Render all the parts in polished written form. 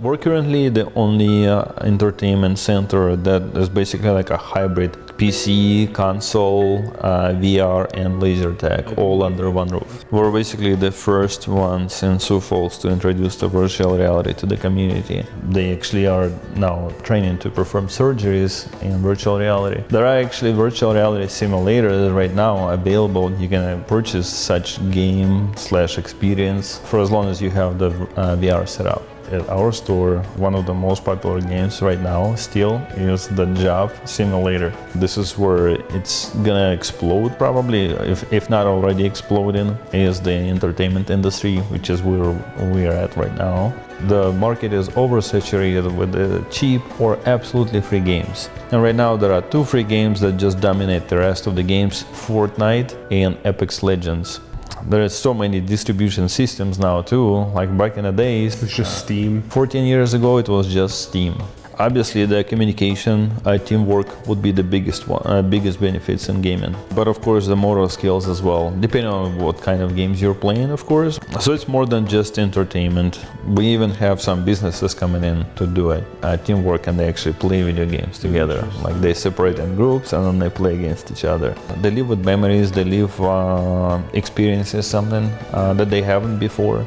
We're currently the only entertainment center that is basically like a hybrid PC, console, VR and laser tag all under one roof. We're basically the first ones in Sioux Falls to introduce the virtual reality to the community. They actually are now training to perform surgeries in virtual reality. There are actually virtual reality simulators right now available. You can purchase such game/experience for as long as you have the VR set up. At our store, one of the most popular games right now still is the Job Simulator. This is where it's gonna explode probably, if not already exploding, is the entertainment industry, which is where we're at right now. The market is oversaturated with cheap or absolutely free games. And right now there are two free games that just dominate the rest of the games, Fortnite and Apex Legends. There are so many distribution systems now too, like back in the days. It's just Steam. 14 years ago it was just Steam. Obviously the communication, teamwork would be the biggest benefits in gaming. But of course the motor skills as well, depending on what kind of games you're playing, of course. So it's more than just entertainment. We even have some businesses coming in to do it, teamwork, and they actually play video games together. Like they separate in groups and then they play against each other. They live with memories, they live experiences, something that they haven't before.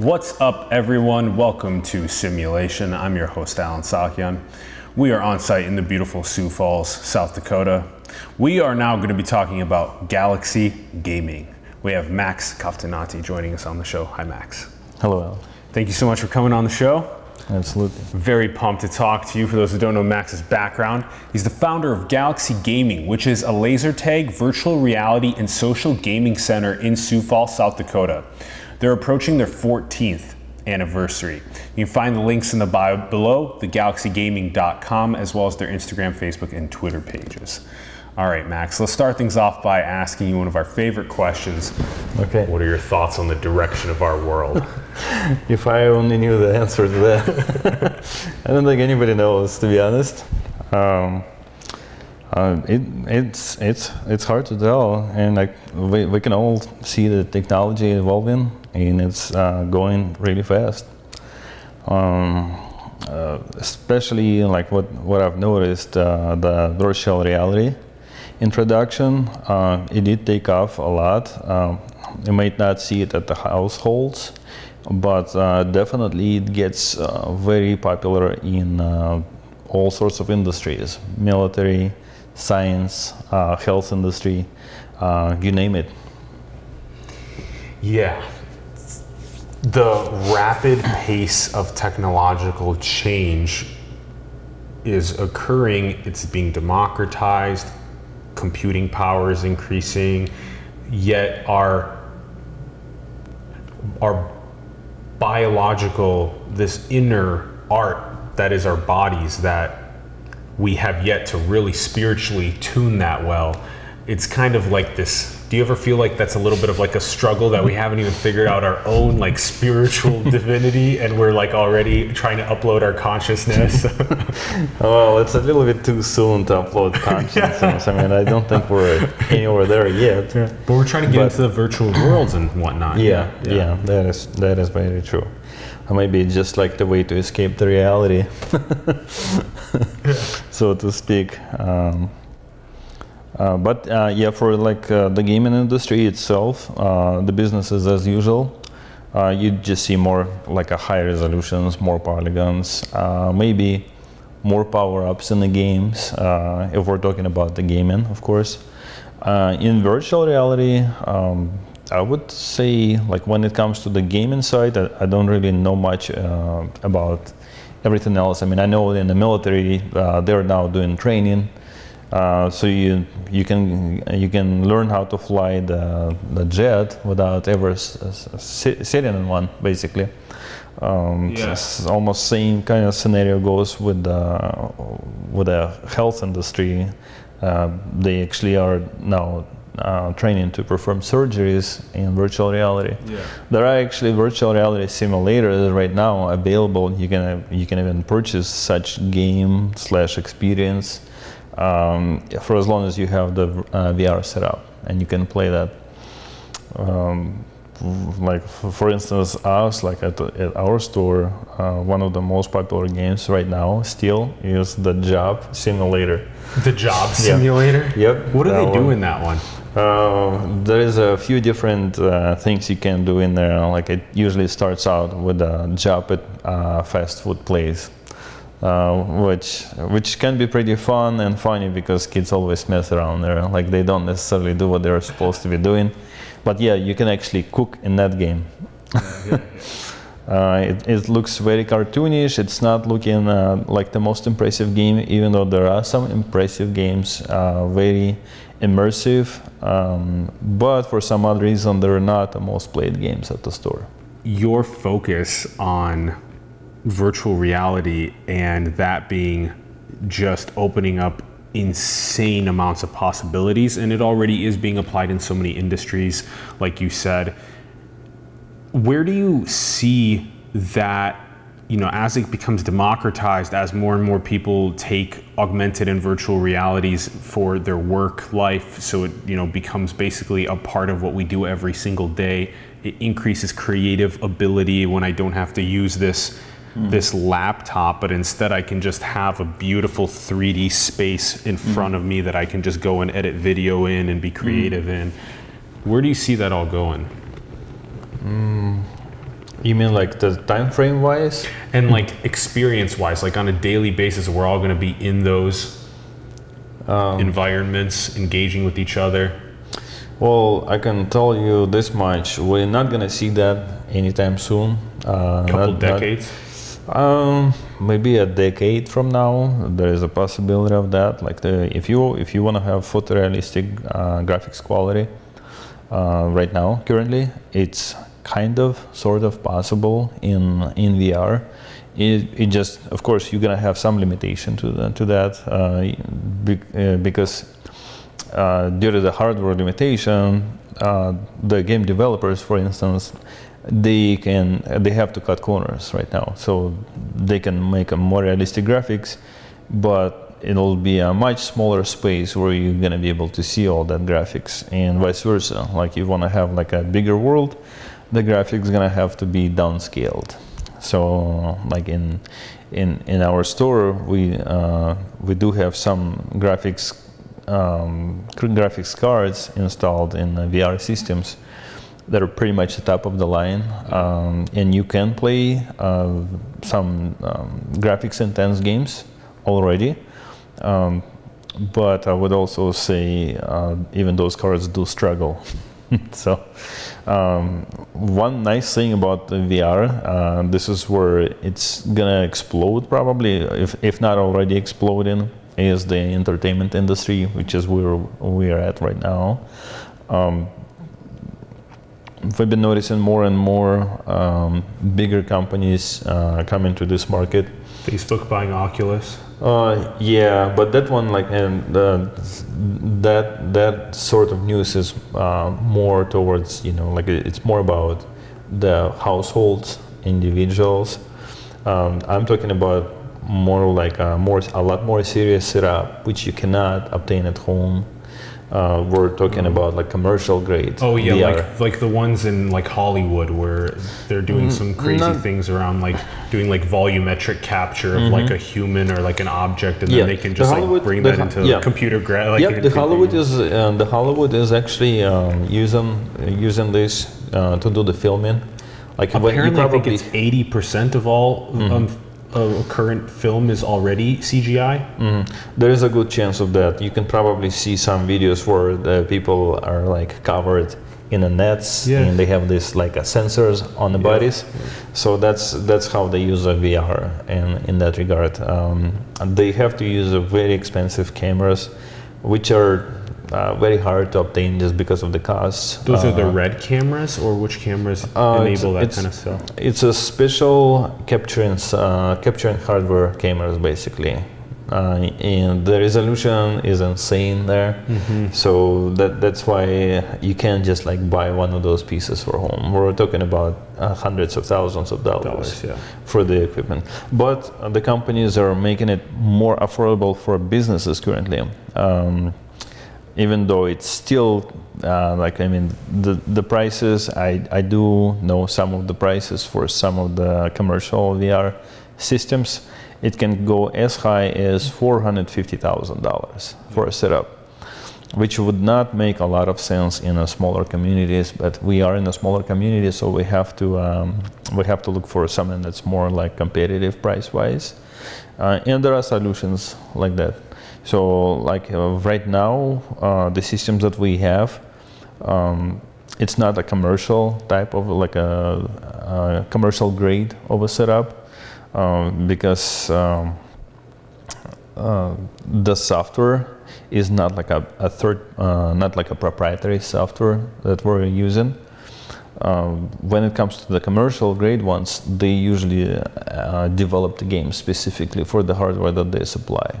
What's up, everyone? Welcome to Simulation. I'm your host, Allen Saakyan. We are on site in the beautiful Sioux Falls, South Dakota. We are now going to be talking about Galaxy Gaming. We have Max Kaftanati joining us on the show. Hi, Max. Hello, Al. Thank you so much for coming on the show. Absolutely. Very pumped to talk to you. For those who don't know Max's background, he's the founder of Galaxy Gaming, which is a laser tag, virtual reality, and social gaming center in Sioux Falls, South Dakota. They're approaching their 14th anniversary. You can find the links in the bio below, thegalaxygaming.com, as well as their Instagram, Facebook, and Twitter pages. All right, Max, let's start things off by asking you one of our favorite questions. Okay. What are your thoughts on the direction of our world? If I only knew the answer to that. I don't think anybody knows, to be honest. It's hard to tell, and like we can all see the technology evolving, and it's going really fast. Especially like what I've noticed, the virtual reality introduction, it did take off a lot. You might not see it at the households, but definitely it gets very popular in all sorts of industries, military, science, health industry, you name it. Yeah, the rapid pace of technological change is occurring. It's being democratized, computing power is increasing, yet our biological, this inner art that is our bodies, that we have yet to really spiritually tune that well. It's kind of like this. Do you ever feel like that's a little bit of like a struggle that we haven't even figured out our own like spiritual divinity, and we're like already trying to upload our consciousness? Well, it's a little bit too soon to upload consciousness. I mean, I don't think we're anywhere there yet. Yeah. But we're trying to get into the virtual worlds and whatnot. Yeah, yeah, yeah, that is very true. Maybe just like the way to escape the reality, so to speak. Yeah, for like the gaming industry itself, the businesses as usual, you just see more like a high resolutions, more polygons, maybe more power-ups in the games, if we're talking about the gaming, of course. In virtual reality, I would say, like, when it comes to the gaming side, I don't really know much about everything else. I mean, I know in the military they're now doing training, so you can learn how to fly the jet without ever sitting in one, basically. Yes. Almost same kind of scenario goes with the health industry. They actually are now training to perform surgeries in virtual reality. Yeah. There are actually virtual reality simulators right now available. You can even purchase such game/experience for as long as you have the VR set up, and you can play that. Like for instance, us, like at our store, one of the most popular games right now still is the Job Simulator. The Job Simulator? Yep. What do they do in that one? There is a few different things you can do in there. Like it usually starts out with a job at fast food place, which can be pretty fun and funny because kids always mess around there. Like they don't necessarily do what they're supposed to be doing. But yeah, you can actually cook in that game. It looks very cartoonish. It's not looking like the most impressive game, even though there are some impressive games, very immersive. But for some odd reason, they're not the most played games at the store. Your focus on virtual reality and that being just opening up insane amounts of possibilities, and it already is being applied in so many industries, like you said. Where do you see that, you know, as it becomes democratized, as more and more people take augmented and virtual realities for their work life, so it, you know, becomes basically a part of what we do every single day. It increases creative ability when I don't have to use this laptop, but instead I can just have a beautiful 3D space in front of me that I can just go and edit video in and be creative in. Where do you see that all going? You mean like the time frame wise? And like experience wise, like on a daily basis, we're all going to be in those environments, engaging with each other. Well, I can tell you this much. We're not going to see that anytime soon. A couple decades? Maybe a decade from now, there is a possibility of that. Like if you want to have photorealistic graphics quality right now, currently, it's kind of, sort of possible in VR. It just, of course, you're gonna have some limitation to that because due to the hardware limitation, the game developers, for instance, they have to cut corners right now, so they can make a more realistic graphics, but it'll be a much smaller space where you're gonna be able to see all that graphics, and vice versa. Like you want to have like a bigger world, the graphics gonna have to be downscaled. So like in our store, we do have some graphics cards installed in VR systems that are pretty much the top of the line, and you can play some graphics intense games already, but I would also say even those cards do struggle. So one nice thing about the VR, this is where it's gonna explode probably, if not already exploding, is the entertainment industry, which is where we're at right now. We've been noticing more and more bigger companies coming to this market. Facebook buying Oculus. Yeah, but that one, like, and that sort of news is more towards, you know, like it's more about the households, individuals. I'm talking about more like a lot more serious setup, which you cannot obtain at home. We're talking about like commercial grade. Oh yeah, VR. Like the ones in like Hollywood where they're doing some crazy things around like doing like volumetric capture of like a human or like an object, and then they can just like bring that into computer graphics. Like the Hollywood is actually using this to do the filming. Like apparently, I think it's 80% of all. A current film is already CGI? There is a good chance of that. You can probably see some videos where the people are like covered in the nets, and they have this like sensors on the bodies. So that's how they use a VR in that regard. They have to use very expensive cameras, which are very hard to obtain just because of the costs. Those are the RED cameras, or which cameras enable that kind of stuff? It's a special capturing hardware cameras, basically. and the resolution is insane there. Mm-hmm. So that's why you can't just like buy one of those pieces for home. We're talking about hundreds of thousands of dollars yeah. for the equipment. But the companies are making it more affordable for businesses currently. Even though it's still like, I mean, the prices, I do know some of the prices for some of the commercial VR systems. It can go as high as $450,000 for a setup, which would not make a lot of sense in a smaller communities. But we are in a smaller community, so we have to look for something that's more like competitive price-wise. And there are solutions like that. So like right now, the systems that we have, it's not a commercial type of like a commercial grade of a setup. Because the software is not like a not like a proprietary software that we're using. When it comes to the commercial grade ones, they usually develop the game specifically for the hardware that they supply.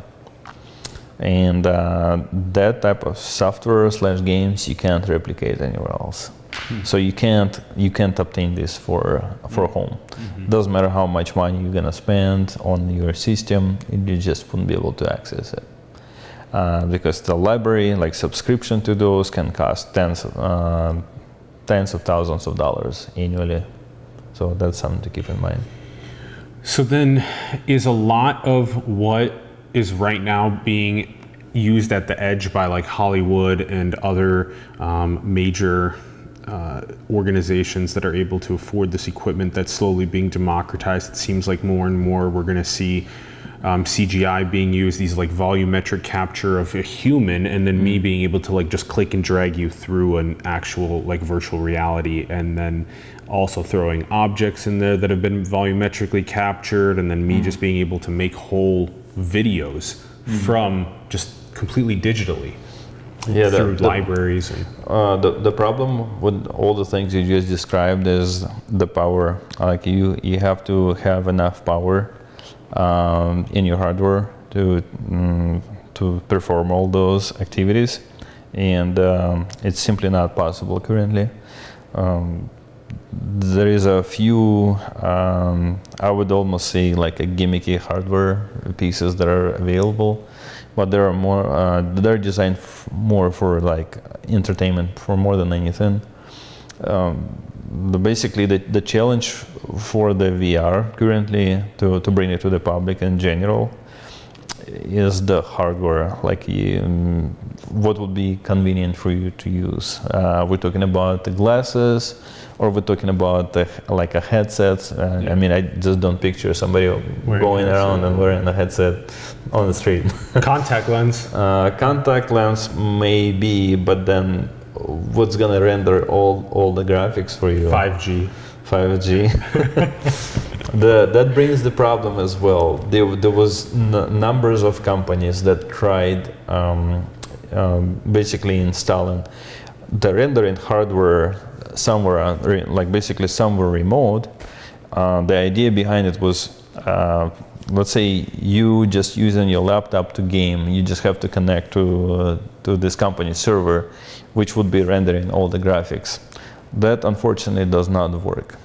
And that type of software slash games you can't replicate anywhere else. Mm-hmm. So you can't obtain this for mm-hmm. home. Mm-hmm. Doesn't matter how much money you're gonna spend on your system, you just wouldn't be able to access it because the library, like subscription to those, can cost tens of thousands of dollars annually. So that's something to keep in mind. So then, is a lot of what is right now being used at the edge by like Hollywood and other major organizations that are able to afford this equipment that's slowly being democratized? It seems like more and more we're going to see CGI being used, these like volumetric capture of a human, and then me being able to like just click and drag you through an actual like virtual reality, and then also throwing objects in there that have been volumetrically captured, and then me just being able to make whole videos from just completely digitally. Yeah, through libraries. The problem with all the things you just described is the power. Like you have to have enough power in your hardware to perform all those activities, and it's simply not possible currently. There is a few, I would almost say like a gimmicky hardware pieces that are available. But there are more. They're designed more for like entertainment, for more than anything. Basically, the challenge for the VR currently to bring it to the public in general is the hardware. Like what would be convenient for you to use? We're talking about the glasses, or we're talking about like a headset. Yeah. I mean, I just don't picture somebody going around and wearing a headset on the street. Contact lens. Contact lens maybe, but then what's gonna render all the graphics for you? 5G. 5G. That brings the problem as well. There was numbers of companies that tried basically installing the rendering hardware somewhere, like basically somewhere remote. The idea behind it was, let's say you just using your laptop to game, you just have to connect to this company's server, which would be rendering all the graphics. That unfortunately does not work.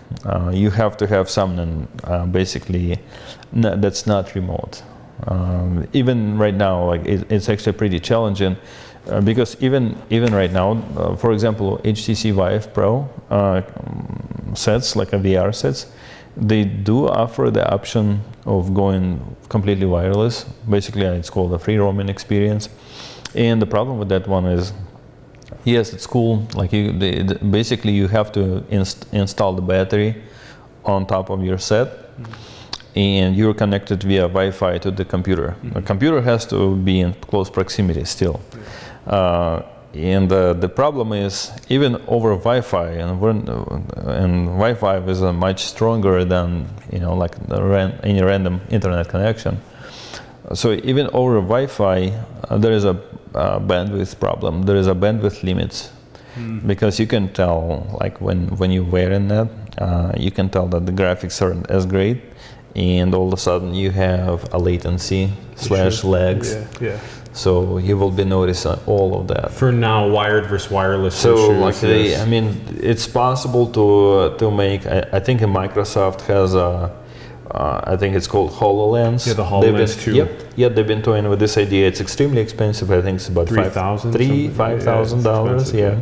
You have to have something basically that's not remote. Even right now, like it's actually pretty challenging. Because even right now, for example, HTC Vive Pro sets, like a VR sets, they do offer the option of going completely wireless. Basically, it's called a free roaming experience. And the problem with that one is, yes, it's cool. Like basically, you have to install the battery on top of your set. Mm-hmm. And you're connected via Wi-Fi to the computer. Mm-hmm. The computer has to be in close proximity still. Yeah. The problem is, even over Wi-Fi, and Wi-Fi is much stronger than, you know, like any random internet connection. So even over Wi-Fi, there is a bandwidth problem. There is a bandwidth limit. Mm-hmm. Because you can tell, like when you're wearing that, you can tell that the graphics aren't as great and all of a sudden you have a latency slash lags. Yeah. So you will be noticing all of that. For now, wired versus wireless. So issues, like yes. I mean, it's possible to make. I think Microsoft has a. I think it's called HoloLens. Yeah, the HoloLens 2. Yep, they've been toying with this idea. It's extremely expensive. I think it's about $5,000. Yeah,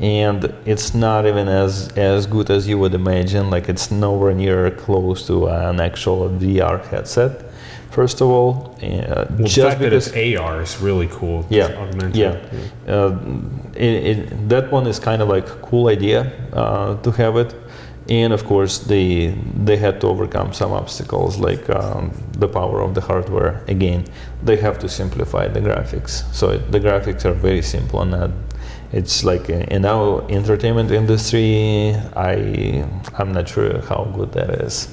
and it's not even as good as you would imagine. Like it's nowhere near close to an actual VR headset. First of all, just the fact that it's AR is really cool. Yeah. That one is kind of like a cool idea to have it. And of course, they had to overcome some obstacles, like the power of the hardware. Again, they have to simplify the graphics. So the graphics are very simple, and it's like in our entertainment industry, I'm not sure how good that is.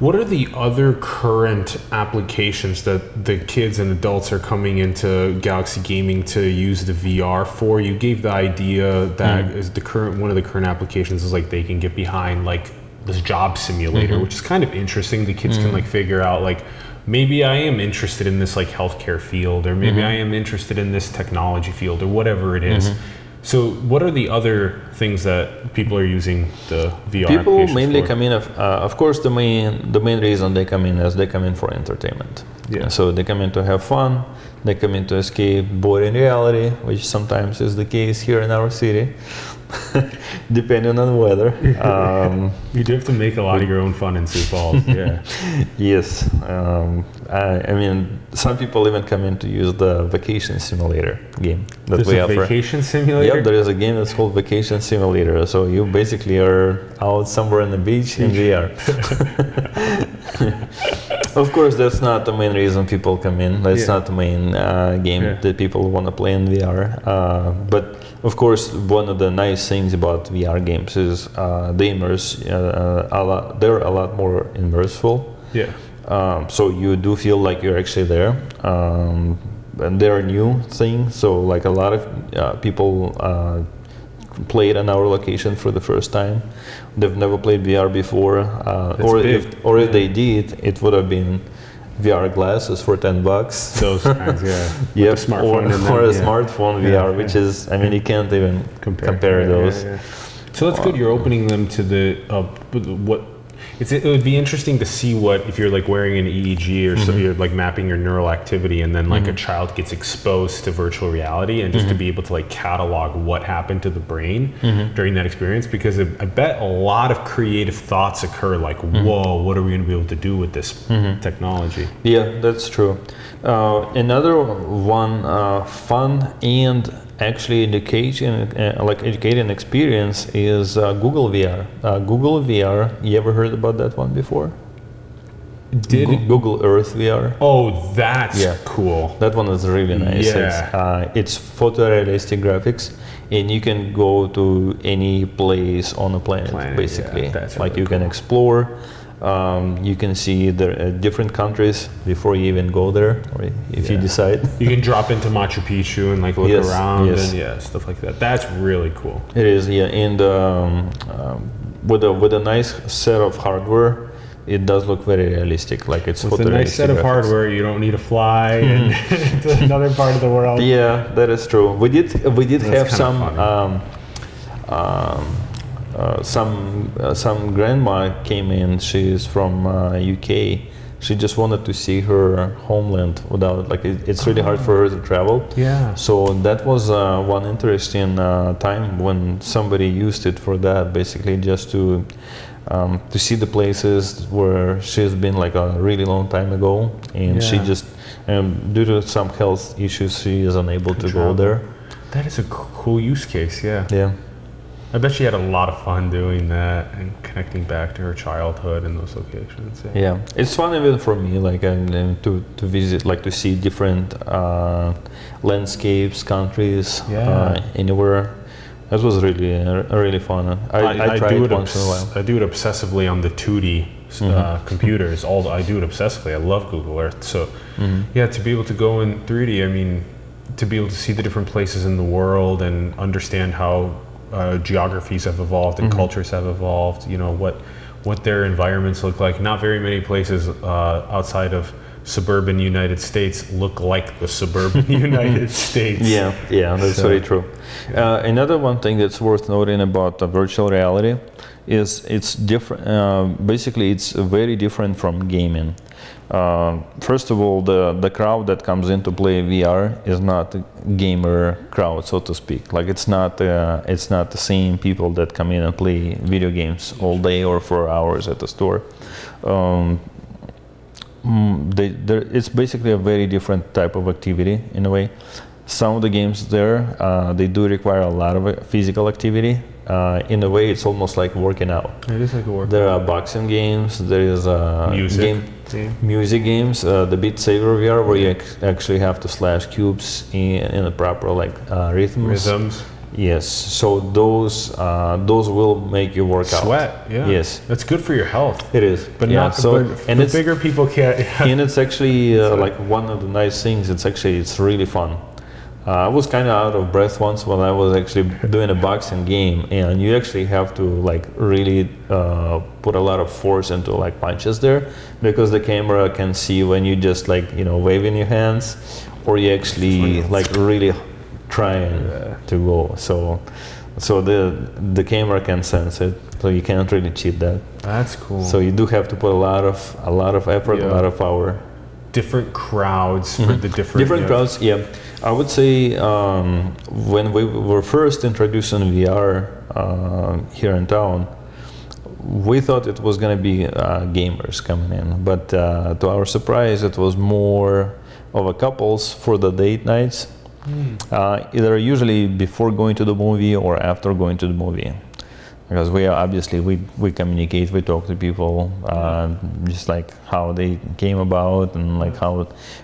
What are the other current applications that the kids and adults are coming into Galaxy Gaming to use the VR for? You gave the idea that is the current one of the current applications is like they can get behind like this job simulator, which is kind of interesting. The kids can like figure out like maybe I am interested in this like healthcare field, or maybe I am interested in this technology field, or whatever it is. So what are the other things that people are using the VR applications for? People mainly come in, of course, the main reason they come in is they come in for entertainment. Yeah. So they come in to have fun, they come in to escape boring reality, which sometimes is the case here in our city, depending on the weather. You do have to make a lot of your own fun in Sioux Falls, yeah. Yes, I mean, some people even come in to use the vacation simulator game that we offer. Vacation simulator? Yep, there is a game that's called Vacation Simulator. So you basically are out somewhere on the beach in VR. Of course, that's not the main reason people come in. That's not the main game that people want to play in VR. But of course, one of the nice things about VR games is they're a lot more immersive. Yeah. So you do feel like you're actually there. And they're a new thing. So like a lot of people played on our location for the first time. They've never played VR before, or if they did, it would have been VR glasses for $10. Those kinds, yeah. Yep, or a smartphone VR, which is, I mean, you can't even compare those. Yeah, yeah. So that's good. You're opening them to the it would be interesting to see what if you're like wearing an EEG or so you're like mapping your neural activity, and then like a child gets exposed to virtual reality, and just to be able to like catalog what happened to the brain during that experience, because I bet a lot of creative thoughts occur like, whoa, what are we going to be able to do with this technology? Yeah, that's true. Another one, fun and actually educating experience is Google VR. Google VR, you ever heard about that one before? Google Earth VR. Oh, that's cool. That one is really nice. Yeah. It's photorealistic graphics, and you can go to any place on the planet basically. Yeah, that's really cool. You can explore. You can see the different countries before you even go there, or if you decide. You can drop into Machu Picchu and like look around and stuff like that. That's really cool. It is, yeah. And with a nice set of hardware, it does look very realistic. Like it's with a nice set of hardware, you don't need to fly to another part of the world. Yeah, that is true. We did have some grandma came in. She's from UK. She just wanted to see her homeland without like it's really hard for her to travel. Yeah. So that was one interesting time when somebody used it for that, basically just to see the places where she's been like a really long time ago, and she just due to some health issues she is unable to go there. That is a cool use case. Yeah. Yeah. I bet she had a lot of fun doing that and connecting back to her childhood in those locations. Yeah, yeah. It's fun even for me, like to visit, like to see different landscapes, countries, anywhere. That was really fun. I tried it once in a while. I do it obsessively on the 2D computers. I do it obsessively. I love Google Earth. So yeah, to be able to go in 3D, I mean, to be able to see the different places in the world and understand how geographies have evolved and cultures have evolved. You know, what what their environments look like. Not very many places outside of suburban United States look like the suburban United States. Yeah, yeah, that's very true. Yeah. Another one thing that's worth noting about virtual reality is it's different. Basically, it's very different from gaming. First of all, the crowd that comes in to play VR is not a gamer crowd, so to speak. Like it's not the same people that come in and play video games all day or for hours at the store. It's basically a very different type of activity in a way. Some of the games there, they do require a lot of physical activity. In a way, it's almost like working out. It is like a workout. There are boxing games. There is music games. The Beat Saber VR, where you actually have to slash cubes in a proper like rhythms. Yes. So those will make you work out. Sweat. Yeah. Yes. That's good for your health. It is. But yeah, not so. And the bigger people can't. Yeah. And it's actually like one of the nice things. It's actually really fun. I was kind of out of breath once when I was actually doing a boxing game, and you actually have to like really put a lot of force into like punches there, because the camera can see when you just like, you know, waving your hands, or you actually like really trying to go. So the camera can sense it, so you can't really cheat that. That's cool. So you do have to put a lot of effort, yeah, a lot of power. Different crowds for the different crowds. Yeah, I would say when we were first introducing VR here in town, we thought it was going to be gamers coming in, but to our surprise, it was more of a couples for the date nights. Either usually before going to the movie or after going to the movie. Because we are obviously, we communicate, we talk to people, just like how they came about and like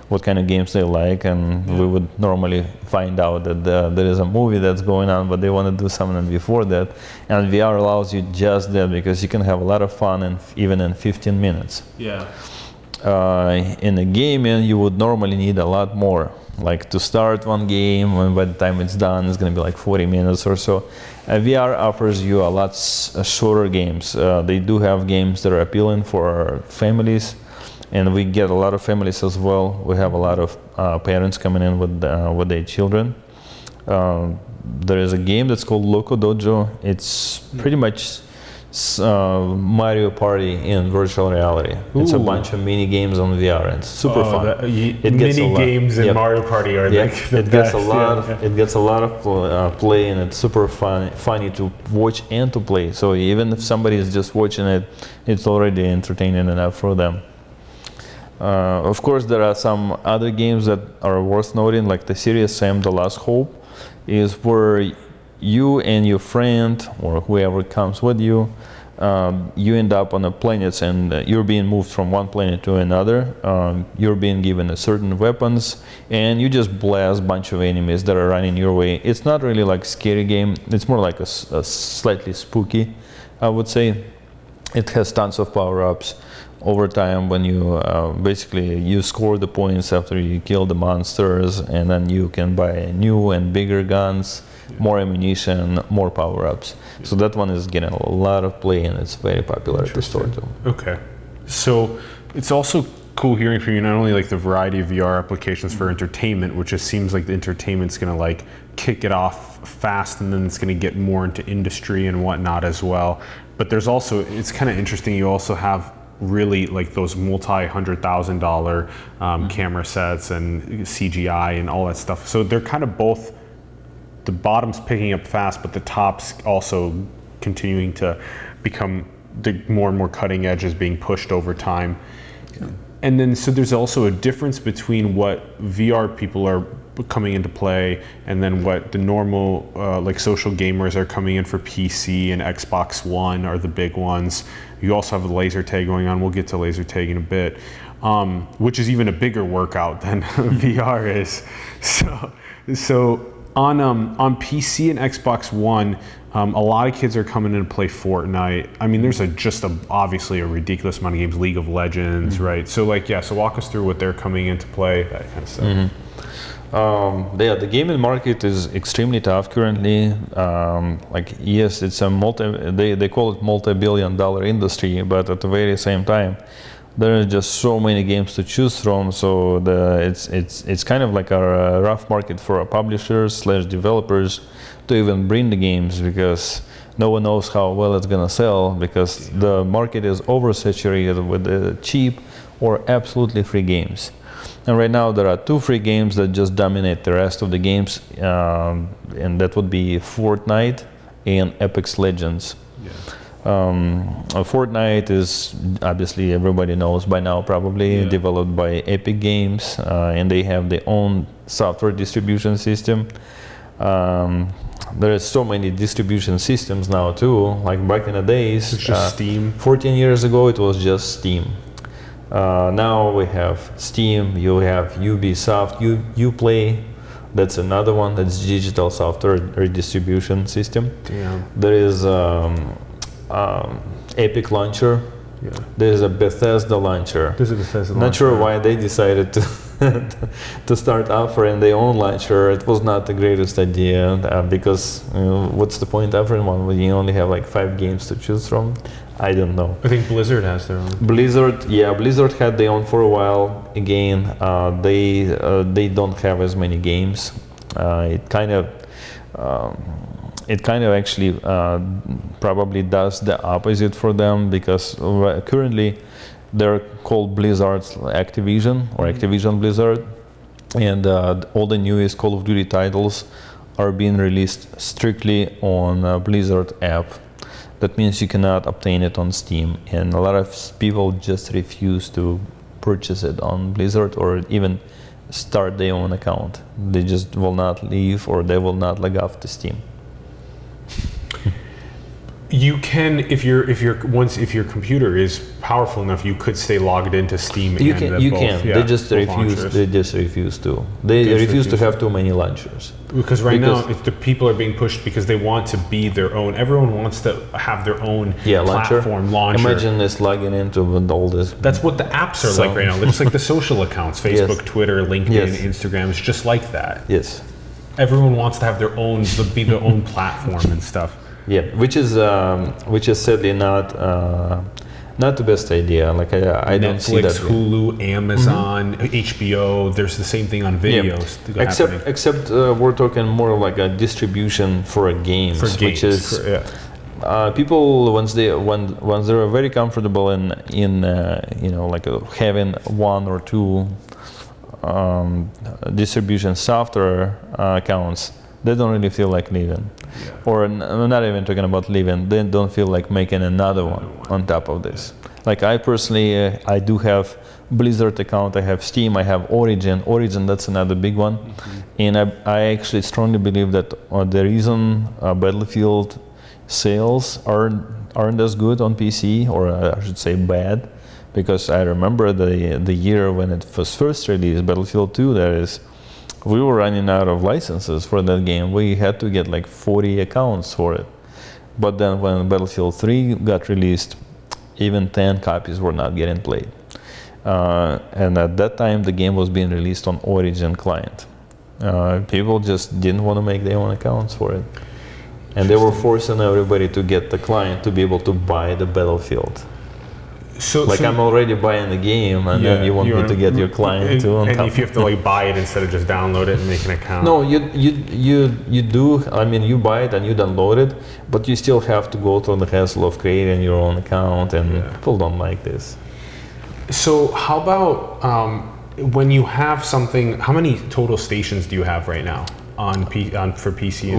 what kind of games they like, and we would normally find out that there is a movie that's going on, but they want to do something before that, and VR allows you just that, because you can have a lot of fun and even in 15 minutes. Yeah. In a gaming, you would normally need a lot more. Like to start one game, and by the time it's done, it's going to be like 40 minutes or so. VR offers you a lot shorter games. They do have games that are appealing for families, and we get a lot of families as well. We have a lot of parents coming in with their children. There is a game that's called Loco Dojo. It's pretty much Mario Party in virtual reality. Ooh. It's a bunch of mini games on VR. It's super fun. Mini games in Mario Party are like the best. It gets a lot of play, and it's super funny to watch and to play. So even if somebody is just watching it, it's already entertaining enough for them. Of course, there are some other games that are worth noting, like the Serious Sam: The Last Hope, is where you and your friend, or whoever comes with you, you end up on a planet, and you're being moved from one planet to another. You're being given a certain weapons, and you just blast a bunch of enemies that are running your way. It's not really like a scary game. It's more like a slightly spooky, I would say. It has tons of power-ups. Over time, when you basically you score the points after you kill the monsters, and then you can buy new and bigger guns, more ammunition, more power-ups. So that one is getting a lot of play, and it's very popular at the store too. Okay, so it's also cool hearing from you not only like the variety of VR applications for entertainment, which just seems like the entertainment's going to like kick it off fast, and then it's going to get more into industry and whatnot as well. But there's also, it's kind of interesting, you also have really like those multi-$100,000 camera sets and CGI and all that stuff. So they're kind of both, the bottom's picking up fast, but the top's also continuing to become the more and more cutting edge is being pushed over time. Yeah. And then, so there's also a difference between what VR people are coming into play, and then what the normal like social gamers are coming in for PC and Xbox One are the big ones. You also have a laser tag going on. We'll get to laser tag in a bit, which is even a bigger workout than VR is. So on PC and Xbox One, a lot of kids are coming in to play Fortnite. I mean, there's obviously a ridiculous amount of games, League of Legends, right? So like, yeah, so walk us through what they're coming in to play, that kind of stuff. Yeah, the gaming market is extremely tough currently. Like, yes, it's a they call it multi-billion-dollar industry, but at the very same time, there are just so many games to choose from. So it's kind of like a rough market for our publishers / developers to even bring the games, because no one knows how well it's gonna sell, because the market is oversaturated with cheap or absolutely free games. And right now there are 2 free games that just dominate the rest of the games, and that would be Fortnite and Apex Legends. Yeah. Fortnite is obviously, everybody knows by now probably, yeah, developed by Epic Games, and they have their own software distribution system. There are so many distribution systems now too. Like back in the days, it's just Steam. 14 years ago it was just Steam. Now we have Steam, you have Ubisoft, Uplay, that's another one, that's digital software redistribution system. Damn. There is Epic Launcher, yeah, there's a Bethesda Launcher. There's a Bethesda Launcher. Not sure why they decided to to start offering their own launcher. It was not the greatest idea, because what's the point offering one when you only have like 5 games to choose from? I don't know. I think Blizzard has their own. Blizzard, yeah, Blizzard had their own for a while. Again, they don't have as many games. It kind of actually probably does the opposite for them, because currently they're called Blizzard's Activision, or Activision Blizzard, and all the newest Call of Duty titles are being released strictly on Blizzard app. That means you cannot obtain it on Steam, and a lot of people just refuse to purchase it on Blizzard or even start their own account. They just will not leave, or they will not log off to Steam. You can, if your computer is powerful enough, you could stay logged into Steam. You can. You can. Yeah, they just refuse. Launchers. They just refuse to. They refuse to have too many launchers. Because right now, the people are being pushed because they want to be their own. Everyone wants to have their own platform launcher. Imagine this logging into all this. That's what the apps are like right now. They're just like the social accounts: Facebook, yes, Twitter, LinkedIn, yes, Instagram. It's just like that. Yes. Everyone wants to have their own, be their own platform and stuff. Yeah, which is sadly not the best idea. Like I don't see that. Netflix, Hulu, Amazon, HBO. There's the same thing on videos. Yeah. Except we're talking more like a distribution for a game, which is people once they're very comfortable in you know, like having 1 or 2 distribution software accounts. They don't really feel like leaving, yeah, or I'm not even talking about leaving. They don't feel like making another one on top of this. Yeah. Like I personally, I do have Blizzard account. I have Steam. I have Origin. Origin, that's another big one. And I actually strongly believe that the reason Battlefield sales aren't as good on PC, or I should say bad, because I remember the year when it was first released, Battlefield 2. That is. We were running out of licenses for that game. We had to get like 40 accounts for it. But then when Battlefield 3 got released, even 10 copies were not getting played. And at that time, the game was being released on Origin client. People just didn't want to make their own accounts for it. And they were forcing everybody to get the client to be able to buy the Battlefield. So, I'm already buying the game, and then you want me to get your client too. And if you have to like buy it instead of just download it and make an account. No, you do. I mean, you buy it and you download it, but you still have to go through the hassle of creating your own account, and people don't like this. So how about when you have something? How many total stations do you have right now for PC and Xbox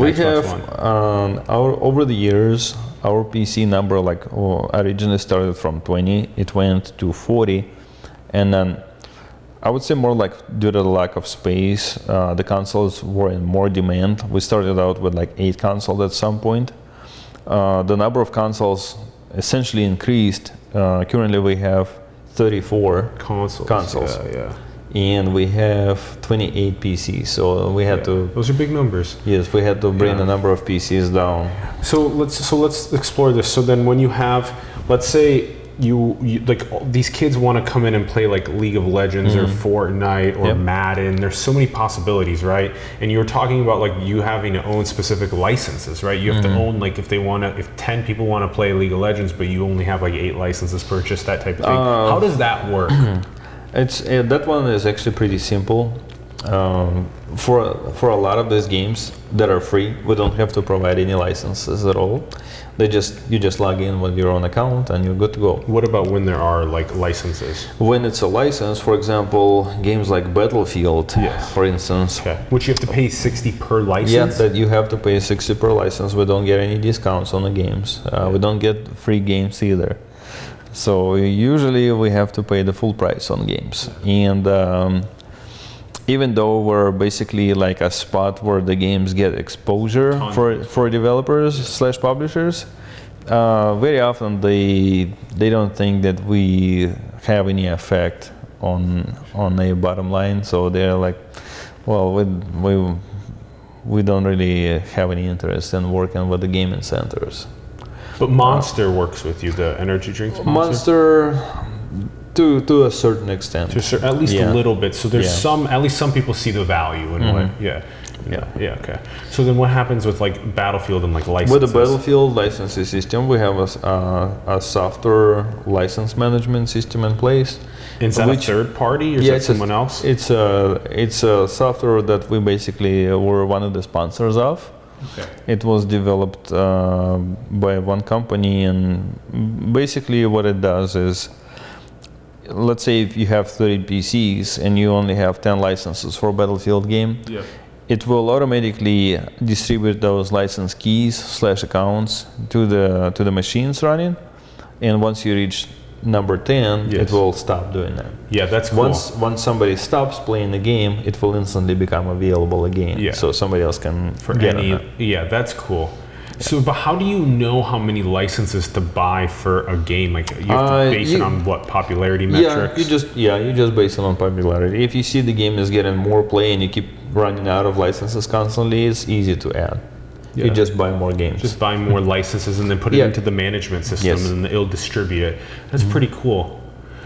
One? We have over the years. Our PC number, like originally started from 20, it went to 40, and then I would say more like due to the lack of space, the consoles were in more demand. We started out with like 8 consoles at some point. The number of consoles essentially increased. Currently we have 34 consoles. And we have 28 PCs, so we had to. Those are big numbers. Yes, we had to bring the number of PCs down. So let's explore this. So then, when you have, let's say, you like these kids want to come in and play like League of Legends or Fortnite or Madden. There's so many possibilities, right? And you were talking about like you having to own specific licenses, right? You have to own like if 10 people want to play League of Legends, but you only have like 8 licenses purchased, that type of thing. How does that work? It's that one is actually pretty simple. For a lot of these games that are free, we don't have to provide any licenses at all. They just you log in with your own account and you're good to go. What about when there are like licenses? When it's a license, for example, games like Battlefield, for instance, which you have to pay $60 per license. Yeah, that you have to pay $60 per license. We don't get any discounts on the games. We don't get free games either. So usually we have to pay the full price on games. And even though we're basically like a spot where the games get exposure for developers / publishers, very often they don't think that we have any effect on a bottom line. So they're like, well, we don't really have any interest in working with the gaming centers. But Monster works with you, the energy drinks. Monster To a certain extent. At least a little bit. So there's at least some people see the value in what, okay. So then what happens with like Battlefield and like licenses? With the Battlefield licensing system, we have a software license management system in place. Is that a third party or is that someone else? It's a software that we basically were one of the sponsors of. Okay. It was developed by one company, and basically what it does is, let's say if you have 30 PCs and you only have 10 licenses for a Battlefield game, it will automatically distribute those license keys / accounts to the machines running, and once you reach number 10, it will stop doing that. Yeah, that's cool. Once somebody stops playing the game, it will instantly become available again. Yeah. So somebody else can get on that. Yeah, that's cool. So, but how do you know how many licenses to buy for a game? Like, you have to base it on what, popularity metrics? You just base it on popularity. If you see the game is getting more play and you keep running out of licenses constantly, it's easy to add. Yeah. You just buy more games. Just buy more licenses and then put it into the management system and it'll distribute it. That's pretty cool.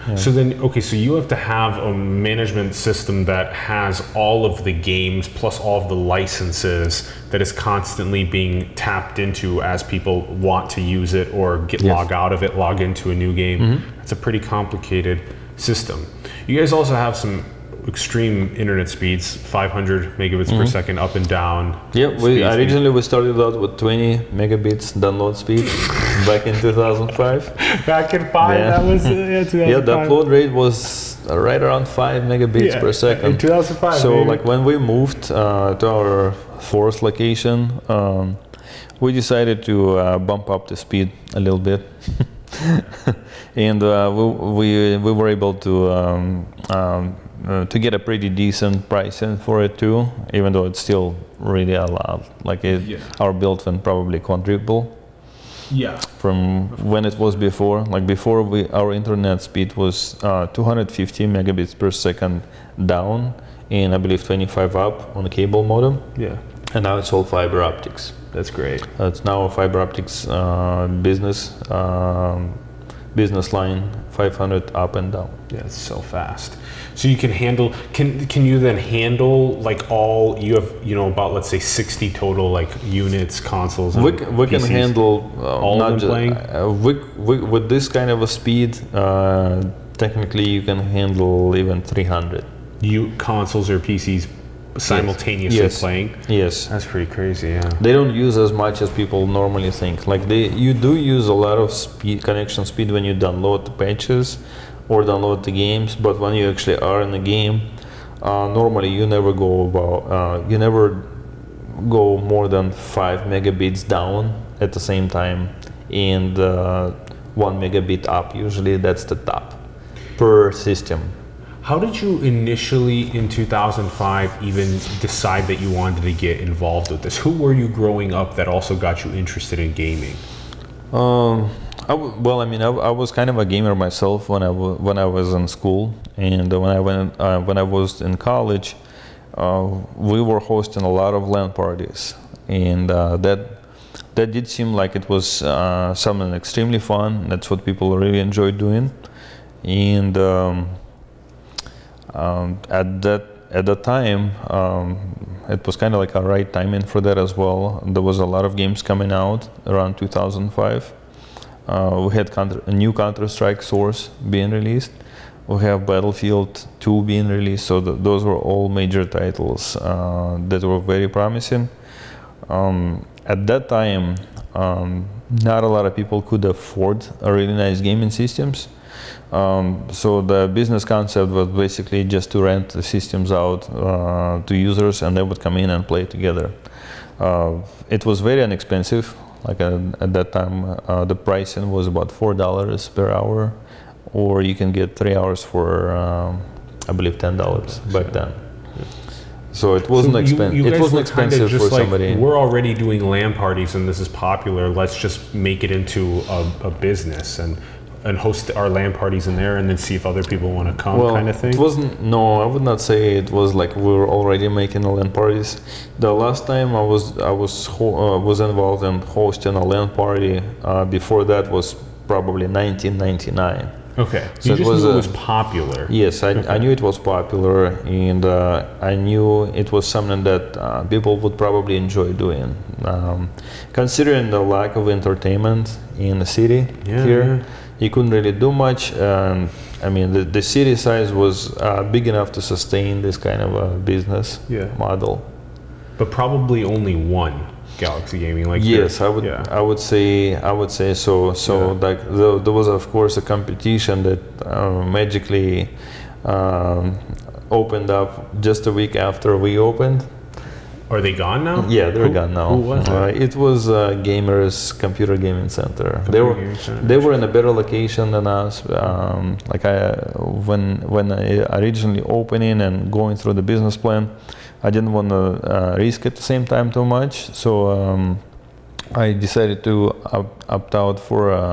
Yeah. So then, okay, so you have to have a management system that has all of the games plus all of the licenses that is constantly being tapped into as people want to use it or get log out of it, log into a new game. That's a pretty complicated system. You guys also have some extreme internet speeds, 500 megabits per second, up and down. Yeah, we originally started out with 20 megabits download speed back in 2005. Back in 2005, that was 2005. Yeah, the upload rate was right around 5 megabits per second. In 2005. So maybe, like when we moved to our fourth location, we decided to bump up the speed a little bit. And we were able to get a pretty decent price in for it too, even though it's still really a lot. Like our built-in probably quadruple from when it was before. Like before, our internet speed was 250 megabits per second down, and I believe 25 up on a cable modem. Yeah. And now it's all fiber optics. That's great. It's now a fiber optics business line, 500 up and down. Yeah, it's so fast. So you can handle, can you then handle like all, you have, you know, about let's say 60 total like units, consoles, and we can handle all not of them playing? With this kind of a speed, technically you can handle even 300. Consoles or PCs simultaneously playing? Yes. That's pretty crazy, yeah. They don't use as much as people normally think. Like you do use a lot of connection speed when you download the patches or download the games, but when you actually are in the game, normally you never go more than 5 megabits down at the same time, and 1 megabit up. Usually that's the top per system. How did you initially, in 2005, even decide that you wanted to get involved with this? Who were you growing up that also got you interested in gaming? I was kind of a gamer myself when I was in school, and when I was in college, we were hosting a lot of LAN parties, and that that did seem like it was something extremely fun. That's what people really enjoyed doing. And at that time, it was kind of like a right timing for that as well. There was a lot of games coming out around 2005. We had a new Counter-Strike Source being released. We have Battlefield 2 being released. So those were all major titles that were very promising. At that time, not a lot of people could afford a really nice gaming systems. So the business concept was basically just to rent the systems out to users, and they would come in and play together. It was very inexpensive. Like at that time, the pricing was about $4 per hour, or you can get 3 hours for, I believe, $10 back then. So it wasn't expensive. It wasn't expensive for somebody. We're already doing LAN parties, and this is popular. Let's just make it into a business and host our LAN parties in there, and then see if other people want to come, well, kind of thing. It wasn't. No, I would not say it was like we were already making LAN parties. The last time I was involved in hosting a LAN party. Before that was probably 1999. Okay, so you just knew it was popular. Yes, I knew it was popular, and I knew it was something that people would probably enjoy doing. Considering the lack of entertainment in the city here, you couldn't really do much. I mean, the city size was big enough to sustain this kind of a business model. But probably only one Galaxy Gaming, like yes, I would say so. So like there was of course a competition that magically opened up just a week after we opened. Are they gone now? Yeah, they're gone now. Who was it? It was Gamers Computer Gaming Center. They were in a better location than us. Like when I originally opening and going through the business plan, I didn't want to risk at the same time too much, so I decided to opt out for a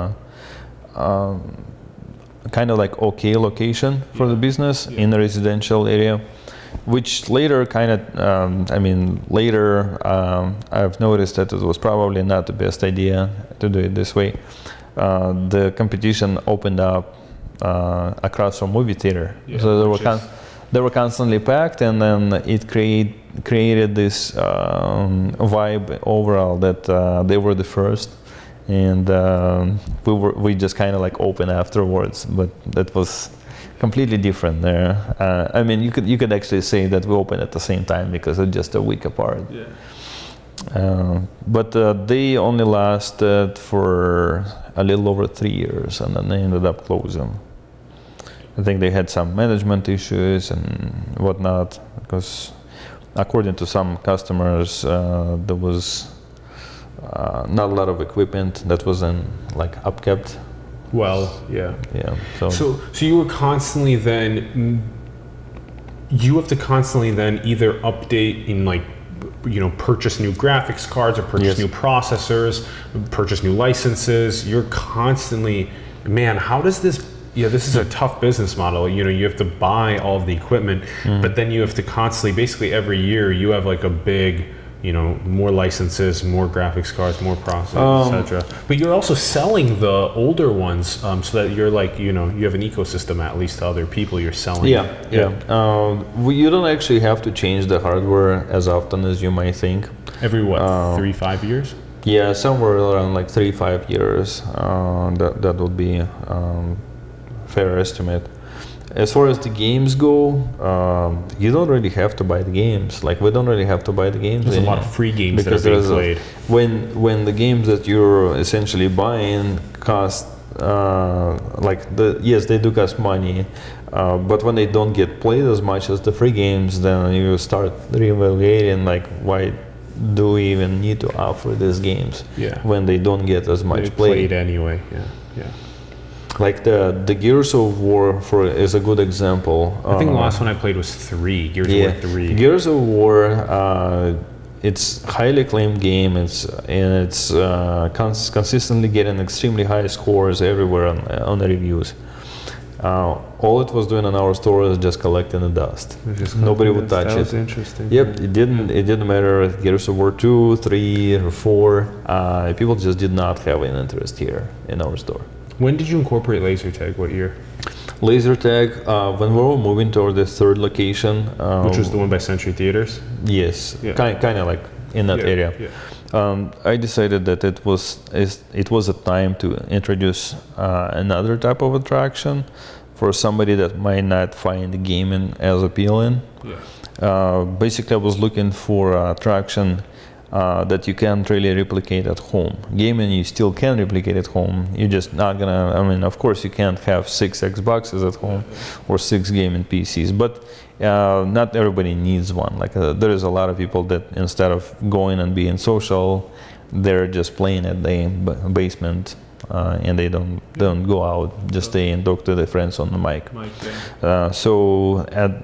kind of like okay location for the business in a residential area, which later kind of, I mean, later I've noticed that it was probably not the best idea to do it this way. The competition opened up across from movie theater, so there were they were constantly packed, and then it created this vibe overall that they were the first, and we just kind of like opened afterwards. But that was completely different there. I mean, you could actually say that we opened at the same time because they're just a week apart. Yeah. But they only lasted for a little over 3 years, and then they ended up closing. I think they had some management issues and whatnot, because according to some customers, there was not a lot of equipment that wasn't like upkept. Well, yeah. So you were constantly then. You have to constantly then either update in like, you know, purchase new graphics cards or purchase new processors, purchase new licenses. You're constantly, man. How does this? Yeah, this is a tough business model. You know, you have to buy all of the equipment, but then you have to constantly, basically every year, you have like a big, you know, more licenses, more graphics cards, more processors, etc. But you're also selling the older ones, so that you're like, you know, you have an ecosystem at least to other people. You're selling. You don't actually have to change the hardware as often as you might think. Every what, 3-5 years? Yeah, somewhere around like 3-5 years. That would be. Fair estimate. As far as the games go, you don't really have to buy the games. Like we don't really have to buy the games. There's a lot of free games that are being played. When the games that you're essentially buying cost, yes, they do cost money, but when they don't get played as much as the free games, then you start reevaluating like why do we even need to offer these games when they don't get as much played anyway. Yeah. Like the Gears of War is a good example. I think the last one I played was 3. Gears of War 3. Gears of War, it's highly acclaimed game. It's consistently getting extremely high scores everywhere on the reviews. All it was doing on our store is just collecting the dust. Nobody would touch it. That was interesting. Yep, yeah. It didn't matter. Gears of War 2, 3, or 4. People just did not have an interest here in our store. When did you incorporate laser tag? What year? Laser tag, when we were moving toward the third location. Which was the one by Century Theaters? Yes, yeah. Kind of like in that area. Yeah. I decided that it was a time to introduce another type of attraction for somebody that might not find gaming as appealing. Yeah. Basically, I was looking for an attraction that you can't really replicate at home. Gaming you still can replicate at home. You're just not gonna. I mean, of course, you can't have 6 Xboxes at home or 6 gaming PCs, but not everybody needs one. Like there is a lot of people that instead of going and being social, they're just playing at their basement and they don't go out. Just stay and talk to their friends on the mic. So at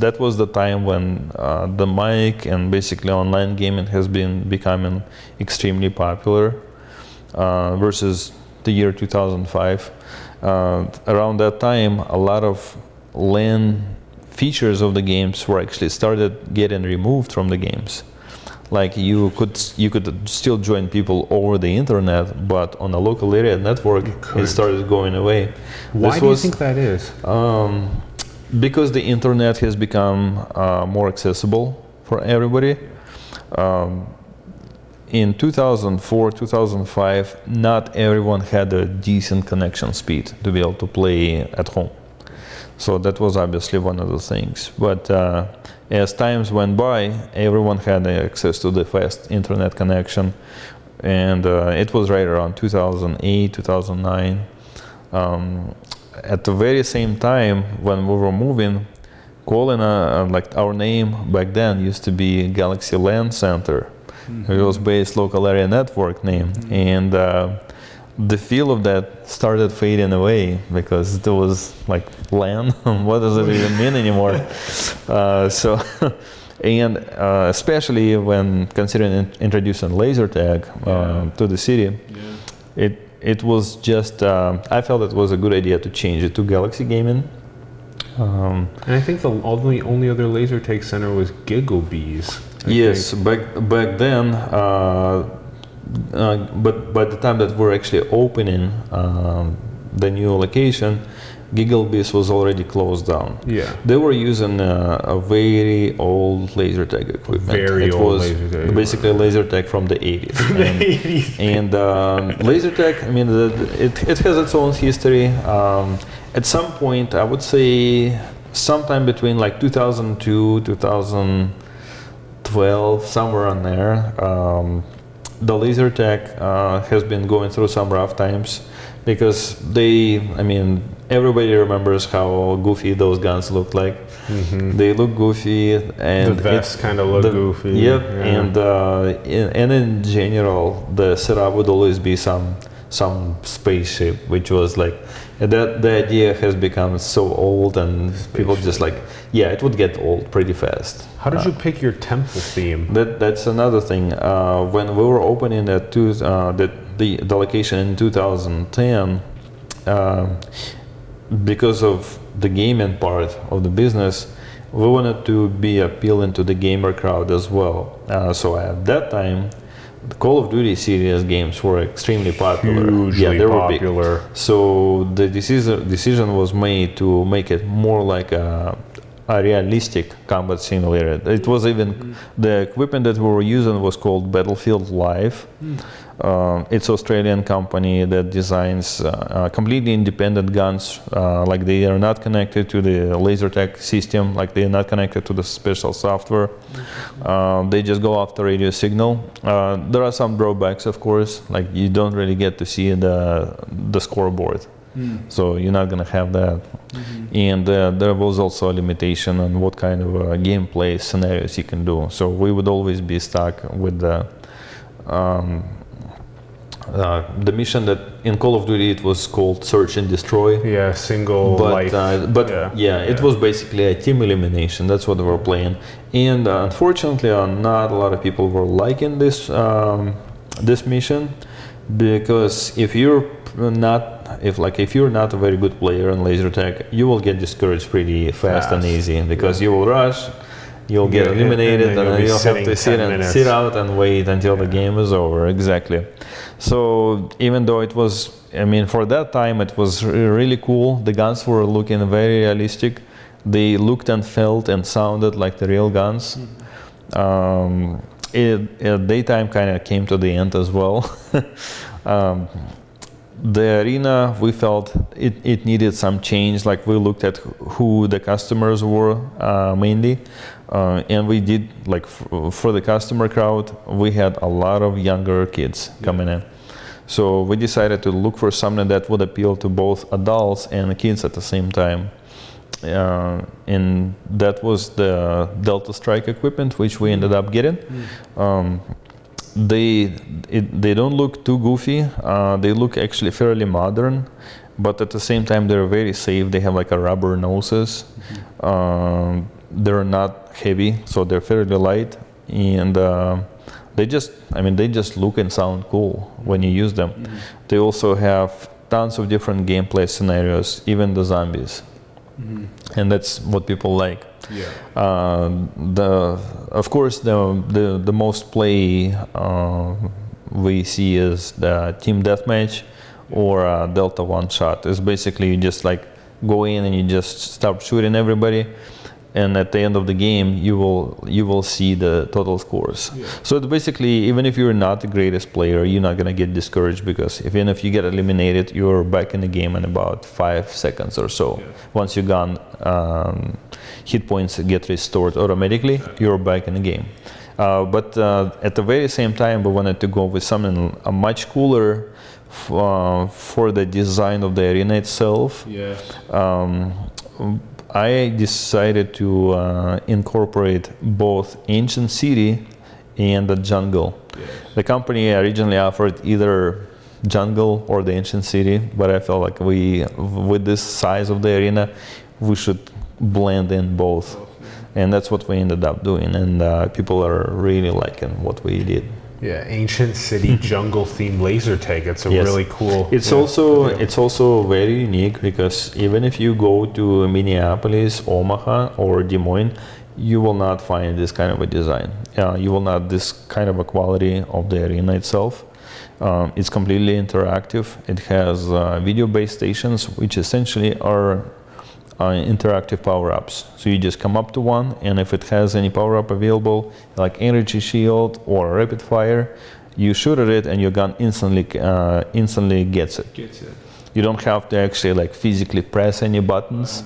that was the time when the mic and basically online gaming has been becoming extremely popular versus the year 2005. Around that time, a lot of LAN features of the games were actually started getting removed from the games. Like you could still join people over the internet, but on a local area network, it started going away. Why do you think that is? Because the internet has become more accessible for everybody. In 2004, 2005, not everyone had a decent connection speed to be able to play at home. So that was obviously one of the things. But as times went by, everyone had access to the fast internet connection. And it was right around 2008, 2009. At the very same time, when we were moving, calling like our name back then used to be Galaxy Land Center. Mm-hmm. It was based local area network name. Mm-hmm. And the feel of that started fading away because it was like LAN. What does it even mean anymore? Especially when considering introducing laser tag to the city, it was just I felt it was a good idea to change it to Galaxy Gaming. And I think the only other laser tag center was Giggle Bees. I think. back then. But by the time that we're actually opening the new location, Giggle Bees was already closed down. Yeah, they were using a very old laser tag equipment. It was basically laser tag from the 80s. Laser tag, I mean, it has its own history. At some point, I would say sometime between like 2002, 2012, somewhere on there. The laser tag has been going through some rough times because everybody remembers how goofy those guns looked like. Mm-hmm. They look goofy, and the vests kind of look goofy. Yep, yeah. And in general, the setup would always be some spaceship, which was like that. The idea has become so old, and people just like it would get old pretty fast. How did you pick your temple theme? That's another thing. When we were opening the location in 2010, because of the gaming part of the business, we wanted to be appealing to the gamer crowd as well. So at that time, the Call of Duty series games were extremely popular. Hugely popular. So the decision was made to make it more like a realistic combat simulator. It was even the equipment that we were using was called Battlefield Live. It's an Australian company that designs completely independent guns. Like they are not connected to the laser tag system. Like they are not connected to the special software. They just go after radio signal. There are some drawbacks, of course. Like you don't really get to see the scoreboard. So you're not going to have that. And there was also a limitation on what kind of gameplay scenarios you can do. So we would always be stuck with the mission that in Call of Duty it was called Search and Destroy. Yeah, single life. It was basically a team elimination. That's what we were playing. And unfortunately, not a lot of people were liking this mission. because if you're not, if you're not a very good player in laser tag, you will get discouraged pretty fast and easy, because you will rush, you'll get eliminated, and you'll have to sit out and wait until the game is over. Exactly. So even though it was, I mean, for that time it was really cool. The guns were looking very realistic. They looked and felt and sounded like the real guns. Daytime kind of came to the end as well. The arena, we felt it needed some change. Like, we looked at who the customers were mainly, and we did, like, for the customer crowd, we had a lot of younger kids coming in. So we decided to look for something that would appeal to both adults and kids at the same time. And that was the Delta Strike equipment, which we ended up getting. They don't look too goofy. They look actually fairly modern, but at the same time they're very safe. They have like a rubber noses. They're not heavy, so they're fairly light, and they just, I mean, they just look and sound cool when you use them. They also have tons of different gameplay scenarios, even the zombies. And that's what people like. Of course, the most play we see is the team deathmatch or Delta one shot. It's basically you just like go in and you just start shooting everybody, and at the end of the game you will see the total scores. So it's basically, even if you're not the greatest player, you're not gonna get discouraged, because even if you get eliminated, you're back in the game in about 5 seconds or so. Once you're gone, hit points get restored automatically. You're back in the game. But at the very same time, we wanted to go with something much cooler for the design of the arena itself. I decided to incorporate both ancient city and the jungle. The company originally offered either jungle or the ancient city, but I felt like we, with this size of the arena, we should blend in both. And that's what we ended up doing, and people are really liking what we did. Ancient city jungle themed laser tag. It's a really cool. It's also very unique, because even if you go to Minneapolis, Omaha, or Des Moines, you will not find this kind of a design. You will not this kind of a quality of the arena itself. It's completely interactive. It has video-based stations, which essentially are interactive power-ups. So you just come up to one, and if it has any power-up available, like energy shield or rapid fire, you shoot at it and your gun instantly gets it. You don't have to actually like physically press any buttons.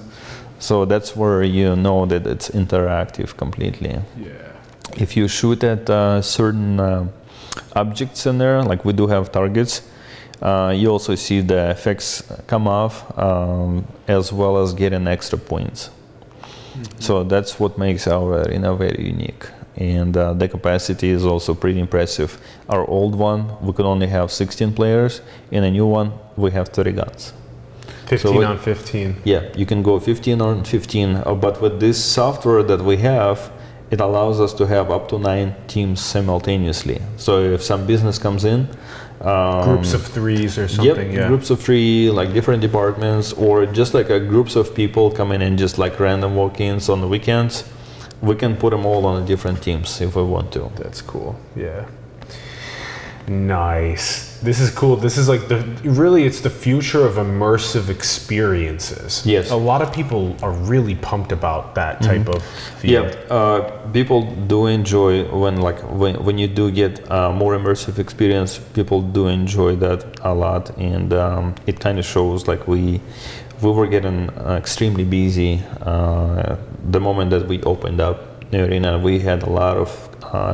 So that's where you know that it's interactive completely. If you shoot at certain objects in there, like we do have targets, you also see the effects come off, as well as getting extra points. So that's what makes our arena very unique. And the capacity is also pretty impressive. Our old one, we could only have 16 players. In a new one, we have 30 guns. 15 on 15. Yeah, you can go 15 on 15. But with this software that we have, it allows us to have up to 9 teams simultaneously. So if some business comes in, groups of threes or something. Groups of three, like different departments, or just like a groups of people coming in, just like random walk-ins on the weekends. We can put them all on different teams if we want to. That's cool. Yeah. Nice. This is cool. This is like the really, it's the future of immersive experiences. A lot of people are really pumped about that type of field. People do enjoy when you do get more immersive experience. People do enjoy that a lot, and it kind of shows. Like we were getting extremely busy the moment that we opened up the arena. We had a lot of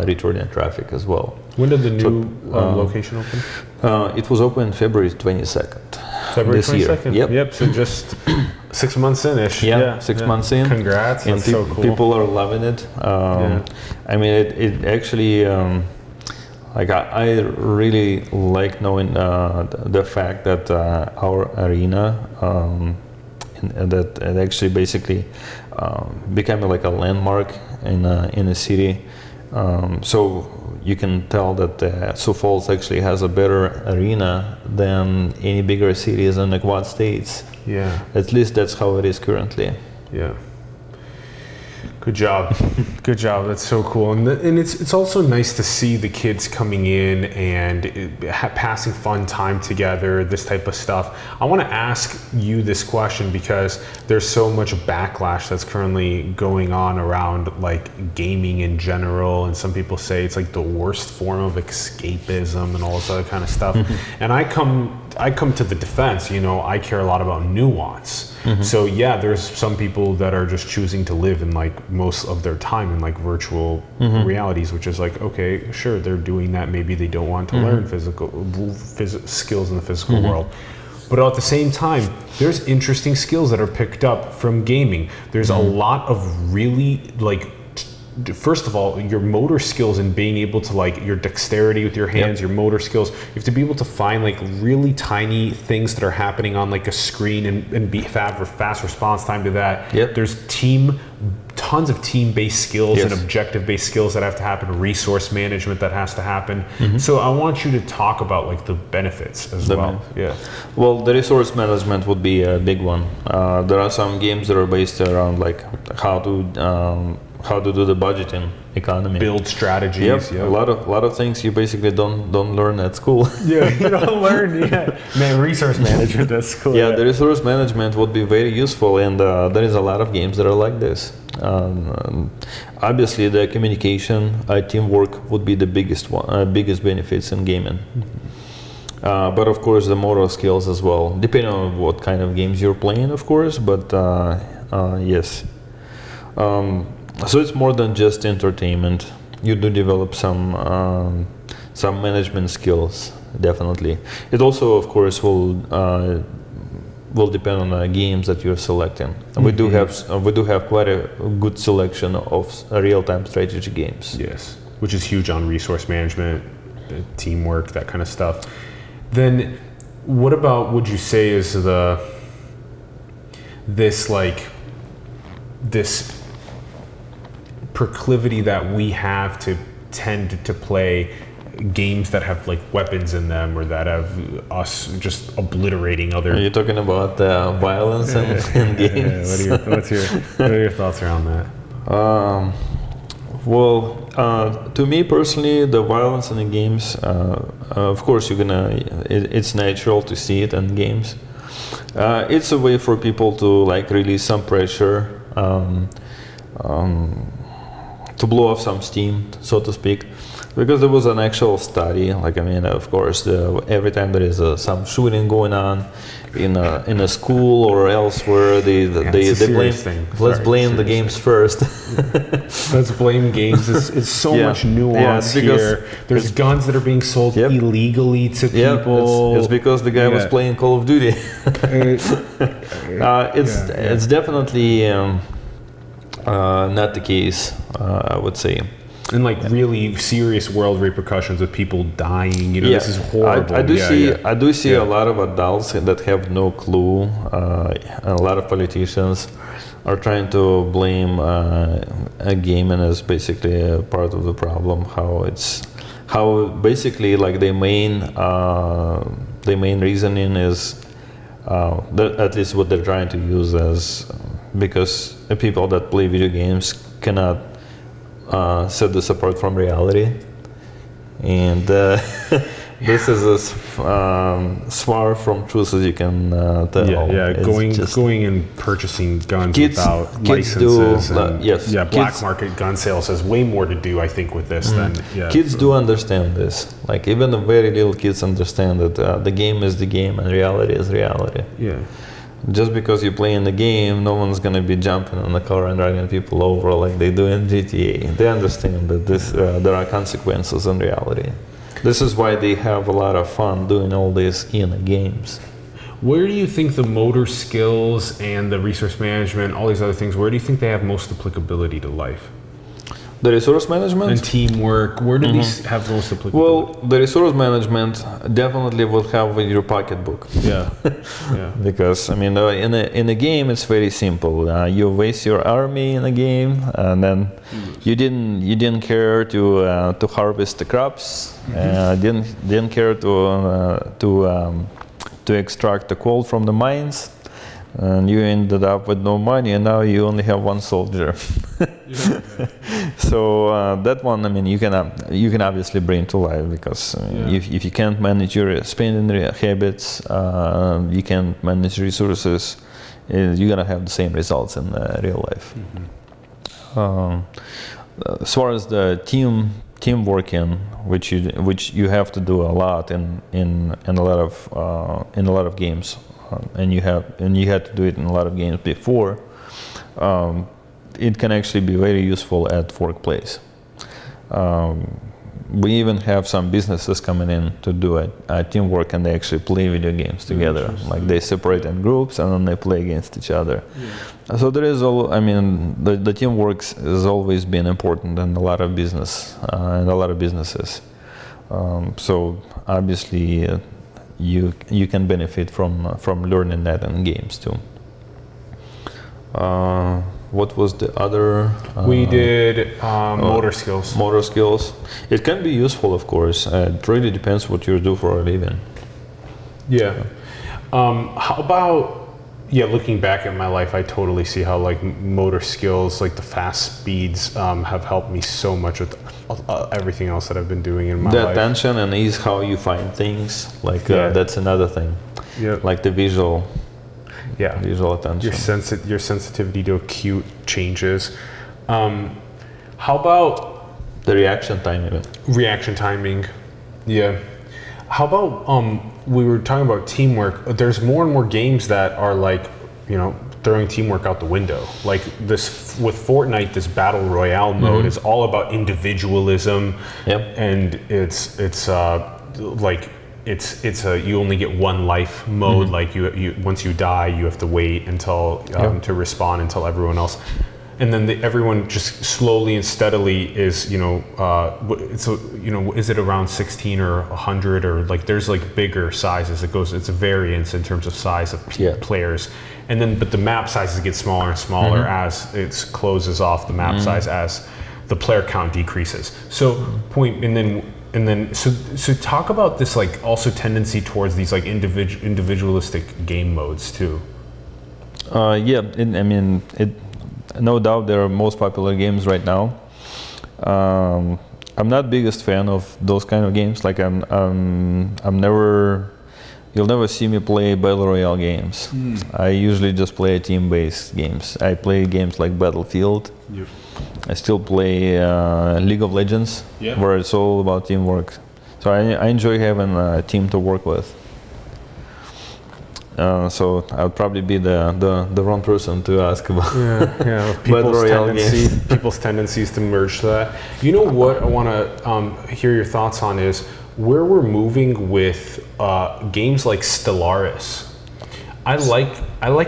returning traffic as well. When did the new location open? It was open February 22nd. February 22nd? Yep. So just 6 months in-ish. Six months in. Congrats. And that's so cool. People are loving it. I mean, it actually, like I really like knowing the fact that our arena, and that it actually basically became like a landmark in a city. So you can tell that Sioux Falls actually has a better arena than any bigger cities in the Quad States. Yeah. At least that's how it is currently. Yeah. Good job. Good job. That's so cool. And, it's also nice to see the kids coming in and passing fun time together, this type of stuff. I want to ask you this question because there's so much backlash that's currently going on around like gaming in general. And some people say it's like the worst form of escapism and all this other kind of stuff. Mm-hmm. And I come to the defense, you know, I care a lot about nuance. Mm-hmm. So yeah, there's some people that are just choosing to live in like most of their time in like virtual mm-hmm. realities, which is like, okay, sure, they're doing that. Maybe they don't want to mm-hmm. learn skills in the physical mm-hmm. world. But at the same time, there's interesting skills that are picked up from gaming. There's mm-hmm. a lot of really like, first of all, your motor skills and being able to like your dexterity with your hands, yep. your motor skills, you have to be able to find like really tiny things that are happening on like a screen and be fast response time to that. Yep. There's tons of team-based skills yes. and objective-based skills that have to happen, resource management that has to happen. Mm-hmm. So I want you to talk about like the benefits as well. Yeah. Well, the resource management would be a big one. There are some games that are based around like how to do the budgeting, economy, build strategies. Yep. Yep. A lot of things you basically don't learn at school. Yeah, you don't learn. Yeah, man, resource management at school. Yeah, yeah, the resource management would be very useful, and there is a lot of games that are like this. Obviously, the communication, teamwork would be the biggest benefits in gaming. But of course, the motor skills as well, depending on what kind of games you're playing, of course. But yes. So it's more than just entertainment. You do develop some management skills, definitely. It also, of course, will depend on the games that you're selecting. Mm-hmm. We do have quite a good selection of real-time strategy games. Yes, which is huge on resource management, teamwork, that kind of stuff. Then, what about would you say is this proclivity that we have to tend to play games that have like weapons in them or that have us just obliterating other... Are you talking about violence in games? Yeah. What are your thoughts around that? Well, to me personally, the violence in the games, of course you're gonna... It's natural to see it in games. It's a way for people to like release some pressure. To blow off some steam, so to speak, because there was an actual study. Like, I mean, of course, every time there is some shooting going on in a school or elsewhere, they blame. Thing. Let's blame the games first. Yeah. Let's blame games. It's so much nuance here. There's guns that are being sold illegally to people. It's because the guy was playing Call of Duty. It's definitely. Not the case, I would say. And like really serious world repercussions with people dying. You know, this is horrible. I do see a lot of adults that have no clue. A lot of politicians are trying to blame gaming as basically a part of the problem. How basically like the main reasoning is that at least what they're trying to use as. Because the people that play video games cannot set this apart from reality, and this is as far from truth as you can tell. Yeah, going and purchasing guns without licenses. Yeah, black market gun sales has way more to do, I think, with this than kids do understand this. Like even the very little kids understand that the game is the game and reality is reality. Yeah. Just because you play in the game, no one's going to be jumping on the car and riding people over like they do in GTA. They understand that there are consequences in reality. This is why they have a lot of fun doing all this in the games. Where do you think the motor skills and the resource management, all these other things, where do you think they have most applicability to life? The resource management and teamwork, where do these have most applicability? Well, the resource management definitely will have in your pocketbook. Yeah, yeah. Because I mean, in a game, it's very simple. You waste your army in a game, and then you didn't care to harvest the crops, didn't care to extract the coal from the mines. And you ended up with no money, and now you only have one soldier. So that one, I mean, you can obviously bring to life, because if you can't manage your spending habits, you can't manage resources, you're gonna have the same results in real life. As far as the teamwork, which you have to do a lot in a lot of games. And you had to do it in a lot of games before. It can actually be very useful at workplace. We even have some businesses coming in to do a teamwork, and they actually play video games together. Like they separate in groups and then they play against each other. Yeah. So there is the teamwork has always been important in a lot of businesses. So obviously. You can benefit from learning that in games too. What was the other? We did motor skills. Motor skills. It can be useful, of course. It really depends what you do for a living. Yeah. How about? Yeah, looking back at my life, I totally see how like motor skills, like the fast speeds, have helped me so much with everything else that I've been doing in my life. The attention and ease, how you find things, like that's another thing. Yeah, like the visual. Yeah, visual attention. Your sensitivity to acute changes. How about the reaction time? Even reaction timing. Yeah. How about we were talking about teamwork. There's more and more games that are like, you know, throwing teamwork out the window. Like this with Fortnite, this battle royale mode is all about individualism, and it's you only get one life mode. Like you once you die, you have to wait until to respawn until everyone else. And then everyone just slowly and steadily is, you know, is it around 16 or 100 or like there's like bigger sizes. It goes, it's a variance in terms of size of players. And then, but the map sizes get smaller and smaller as it closes off the map size as the player count decreases. So so talk about this like also tendency towards these like individualistic game modes too. No doubt, they're most popular games right now. I'm not biggest fan of those kind of games. Like you'll never see me play battle royale games. I usually just play team-based games. I play games like Battlefield. Yep. I still play League of Legends, where it's all about teamwork. So I enjoy having a team to work with. So I would probably be the wrong person to ask about people's tendencies to merge that. You know what I want to hear your thoughts on is where we're moving with games like Stellaris. I like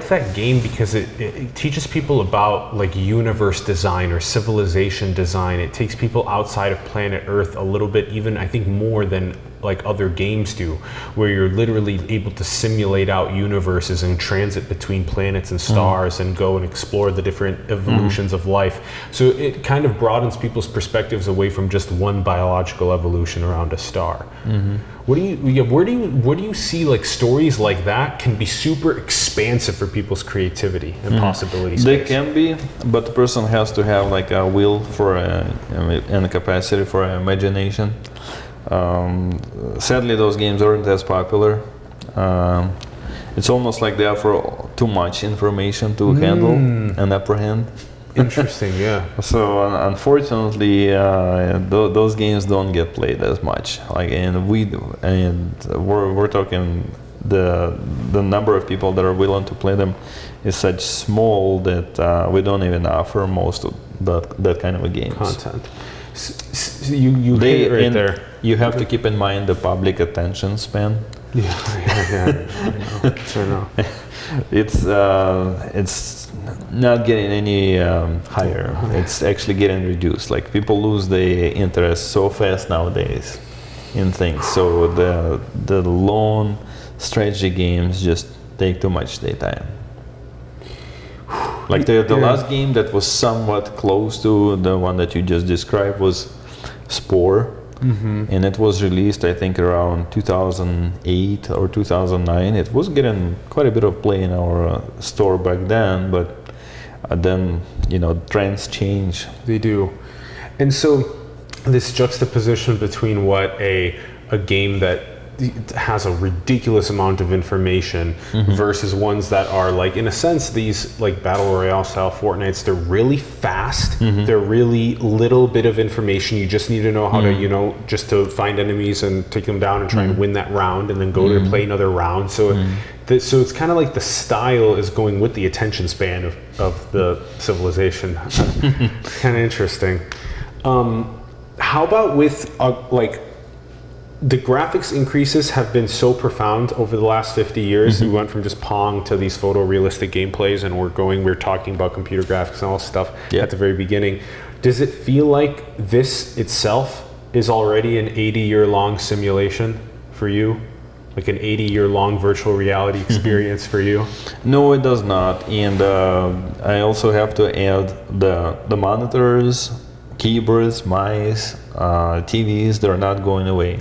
that game because it teaches people about like universe design or civilization design. It takes people outside of planet Earth a little bit, even I think more than like other games do, where you're literally able to simulate out universes and transit between planets and stars and go and explore the different evolutions of life. So it kind of broadens people's perspectives away from just one biological evolution around a star. Where do you see like stories like that can be super expansive for people's creativity and possibilities? They can be, but the person has to have like a will for and a capacity for imagination. Sadly, those games aren't as popular. It's almost like they offer too much information to handle and apprehend. Interesting, yeah. So unfortunately, those games don't get played as much. Like, we're talking the number of people that are willing to play them is such small that we don't even offer most of that kind of a games. Content. So you hit it right there. You have to keep in mind the public attention span. Yeah, I know. It's not getting any higher. It's actually getting reduced. Like, people lose the interest so fast nowadays in things. So the long strategy games just take too much daytime. Like the last game that was somewhat close to the one that you just described was Spore. Mm-hmm. And it was released, I think, around 2008 or 2009. It was getting quite a bit of play in our store back then, but then, you know, trends change. They do. And so this juxtaposition between what a game that has a ridiculous amount of information mm-hmm. versus ones that are, like, in a sense, these like battle royale style Fortnites, they're really fast. Mm-hmm. They're really little bit of information. You just need to know how mm-hmm. to, you know, just to find enemies and take them down and try mm-hmm. and win that round and then go mm-hmm. to play another round. So mm-hmm. So it's kind of like the style is going with the attention span of the civilization. Kind of interesting. How about with like, the graphics increases have been so profound over the last 50 years. Mm-hmm. We went from just Pong to these photorealistic gameplays, and we're talking about computer graphics and all this stuff yep. at the very beginning. Does it feel like this itself is already an 80-year-long simulation for you? Like an 80-year-long virtual reality experience mm-hmm. for you? No, it does not. And I also have to add the monitors, keyboards, mice, TVs, they're not going away.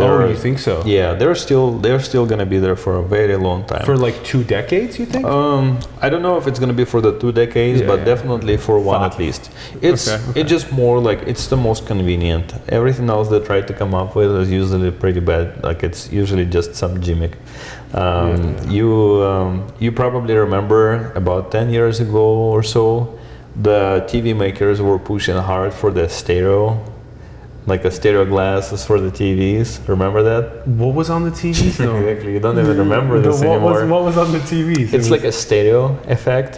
Oh, you think so? Yeah, they're still going to be there for a very long time. For like 2 decades, you think? I don't know if it's going to be for the 2 decades, yeah, but yeah. definitely for one at least. It's it's just more like it's the most convenient. Everything else they try to come up with is usually pretty bad. Like, it's usually just some gimmick. You probably remember about 10 years ago or so, the TV makers were pushing hard for the stereo. Like a stereo glasses for the TVs. Remember that? What was on the TVs though? Exactly, you don't even remember this anymore. What was on the TVs? It's like a stereo effect,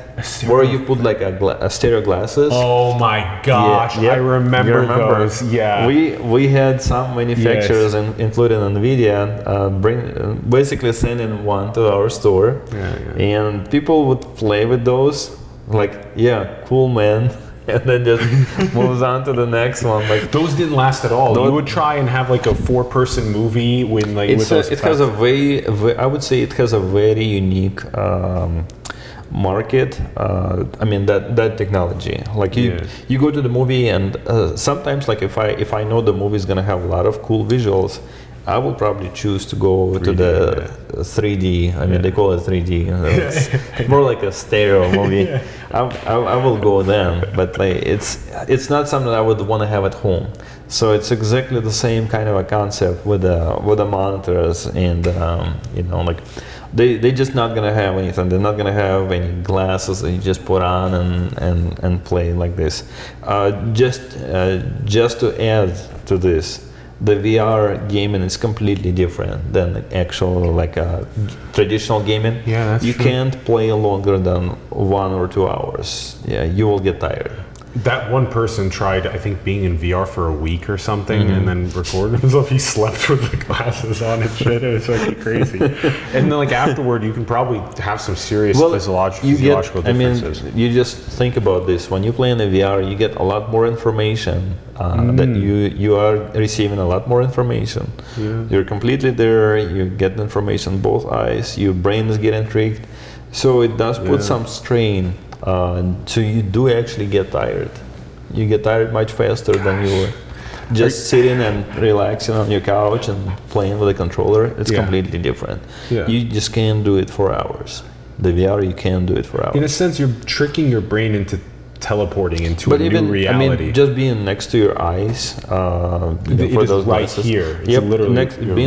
where you put like a stereo glasses. Oh my gosh, yeah. I remember those. Yeah. We had some manufacturers, yes. including NVIDIA, basically sending one to our store. Yeah, yeah. And people would play with those, like, yeah, cool, man. And then just moves on to the next one. Like, those didn't last at all. You would try and have like a 4-person movie when like I would say it has a very unique market. I mean that technology. Like, you go to the movie, and sometimes, like, if I know the movie is gonna have a lot of cool visuals, I would probably choose to go to the 3D. I mean, they call it 3D. It's more like a stereo movie. Yeah. I will go then, but like, it's not something I would want to have at home. So it's exactly the same kind of a concept with the monitors, and you know, like, they're just not gonna have anything. They're not gonna have any glasses that you just put on and play like this. Just to add to this, the VR gaming is completely different than actual, like, traditional gaming. Yeah, that's true. You can't play longer than 1 or 2 hours. Yeah, you will get tired. That one person tried, I think, being in VR for a week or something, mm-hmm. and then recorded himself. He slept with the glasses on and shit. It was like crazy. And then, like, afterward, you can probably have some serious physiological differences. I mean, you just think about this. When you play in the VR, you get a lot more information. That you are receiving a lot more information. Yeah. You're completely there. You get information both eyes. Your brain is getting tricked. So it does put some strain. So you do actually get tired. You get tired much faster than you were just sitting and relaxing on your couch and playing with a controller. It's completely different. Yeah. You just can't do it for hours. The VR, you can't do it for hours. In a sense, you're tricking your brain into teleporting into a new reality. I mean, just being next to your eyes, being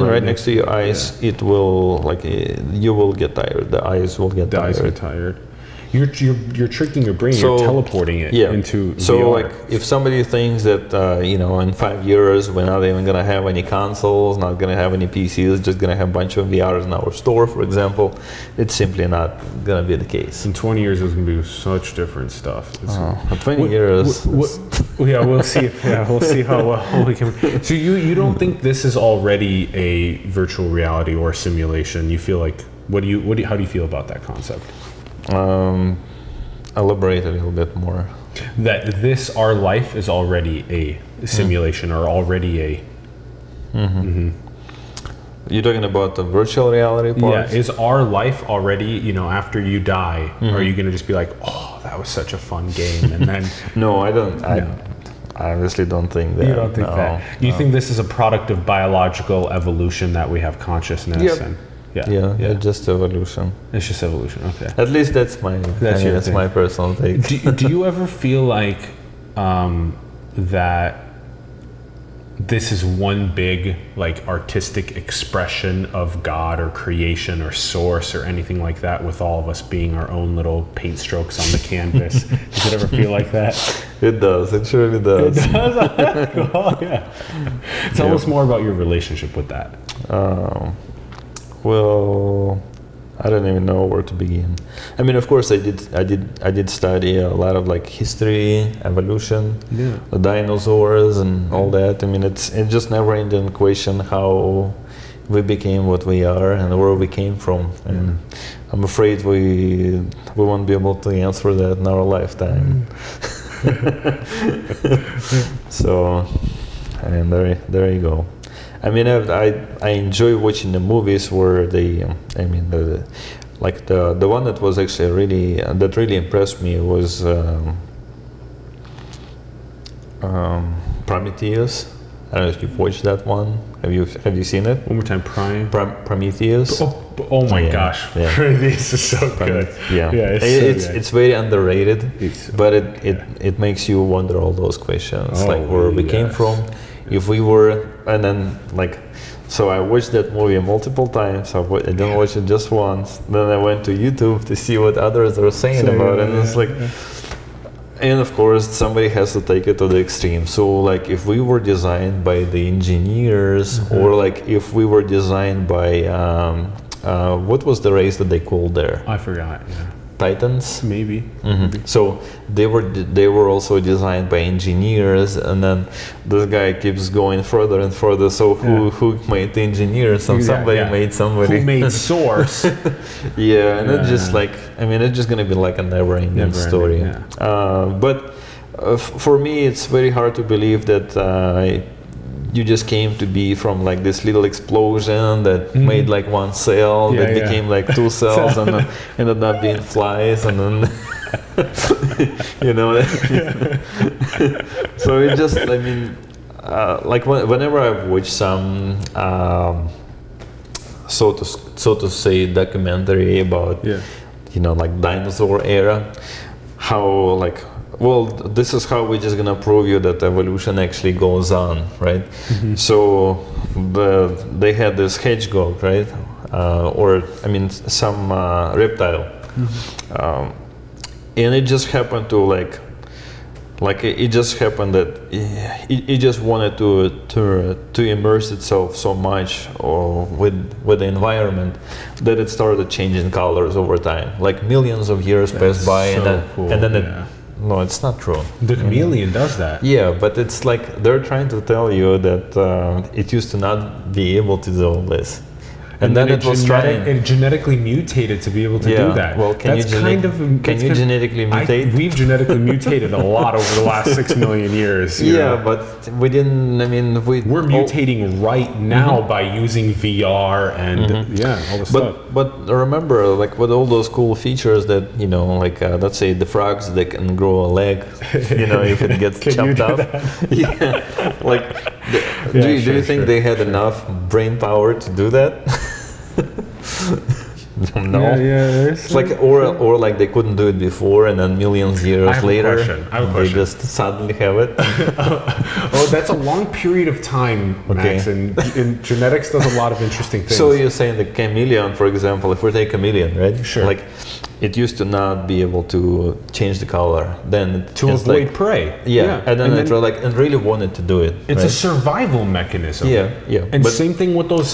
right next to your eyes, it will, like, you will get tired. The eyes will get tired. The eyes are tired. You're tricking your brain. So, you're teleporting it into VR. Like, if somebody thinks that you know, in 5 years we're not even gonna have any consoles, not gonna have any PCs, just gonna have a bunch of VRs in our store, for example, it's simply not gonna be the case. In 20 years, it's gonna be such different stuff. In 20 years, yeah, we'll see. Yeah, we'll see how well we can. So you don't think this is already a virtual reality or simulation? You feel like, how do you feel about that concept? Elaborate a little bit more. That this, our life, is already a simulation, or already a... Mm-hmm. Mm-hmm. You're talking about the virtual reality part? Yeah, is our life already, you know, after you die, mm-hmm. are you going to just be like, oh, that was such a fun game, and then... No, I don't. I honestly don't think that. You don't think that? You think this is a product of biological evolution, that we have consciousness? Yep. And Yeah, it's just evolution. It's just evolution, okay. At least that's my that's my personal take. Do you ever feel like that this is one big, like, artistic expression of God or creation or source or anything like that, with all of us being our own little paint strokes on the canvas? Does it ever feel like that? It does. It surely does. It does? Oh, yeah. Tell us more about your relationship with that. Well, I don't even know where to begin. I mean, of course, I did study a lot of, like, history, evolution, the dinosaurs and all that. I mean, it's just never-ending question how we became what we are and where we came from. And I'm afraid we won't be able to answer that in our lifetime. So, and there you go. I mean, I enjoy watching the movies where they, I mean, like the one that was actually really impressed me was Prometheus. I don't know if you've watched that one. Have you seen it? One more time, Prometheus. Oh my gosh, this is so good. Yeah, it's very underrated, but it makes you wonder all those questions, like where we came from. If we were, and then, like, so I watched that movie multiple times. I didn't watch it just once. Then I went to YouTube to see what others are saying about it. And it's like, and of course, somebody has to take it to the extreme. So, like, if we were designed by the engineers, or like if we were designed by, what was the race that they called there? I forgot. Yeah. Titans, maybe. Mm-hmm. So they were also designed by engineers, and then this guy keeps going further and further. So who made the engineers? Somebody made somebody. Who made source? And it's just like, I mean, it's just gonna be like a never-ending story. But for me, it's very hard to believe that you just came to be from, like, this little explosion that made, like, one cell that became like two cells and ended up being flies, and then you know. So it just, I mean, like, whenever I've watched some so to say documentary about you know, like, dinosaur era, how, like, well, this is how we're just gonna prove you that evolution actually goes on, right? Mm-hmm. So they had this hedgehog, right? Or, I mean, some reptile. Mm-hmm. And it just happened to, like it just happened that it just wanted to immerse itself so much with the environment that it started changing colors over time. Like, millions of years passed by, and then it No, it's not true. The chameleon does that. Yeah, but it's like they're trying to tell you that it used to not be able to do all this. And then it was trying. It genetically mutated to be able to do that. Well, can you genetically mutate? We've genetically mutated a lot over the last 6 million years. Yeah, but we didn't, I mean, we're mutating right now by using VR and all this stuff. But remember, like, with all those cool features that, you know, like, let's say the frogs, they can grow a leg, you know, if it gets chopped up. Yeah, like, do you think they had enough brain power to do that? No. Yeah, it's like, or like, they couldn't do it before, and then millions of years later, they just suddenly have it. Oh, that's a long period of time, Max, and genetics does a lot of interesting things. So you're saying the chameleon, for example, if we take chameleon, right? Sure. Like, it used to not be able to change the color. Then to avoid, like, prey. Yeah. And then it really wanted to do it. It's a survival mechanism. Yeah. And same thing with those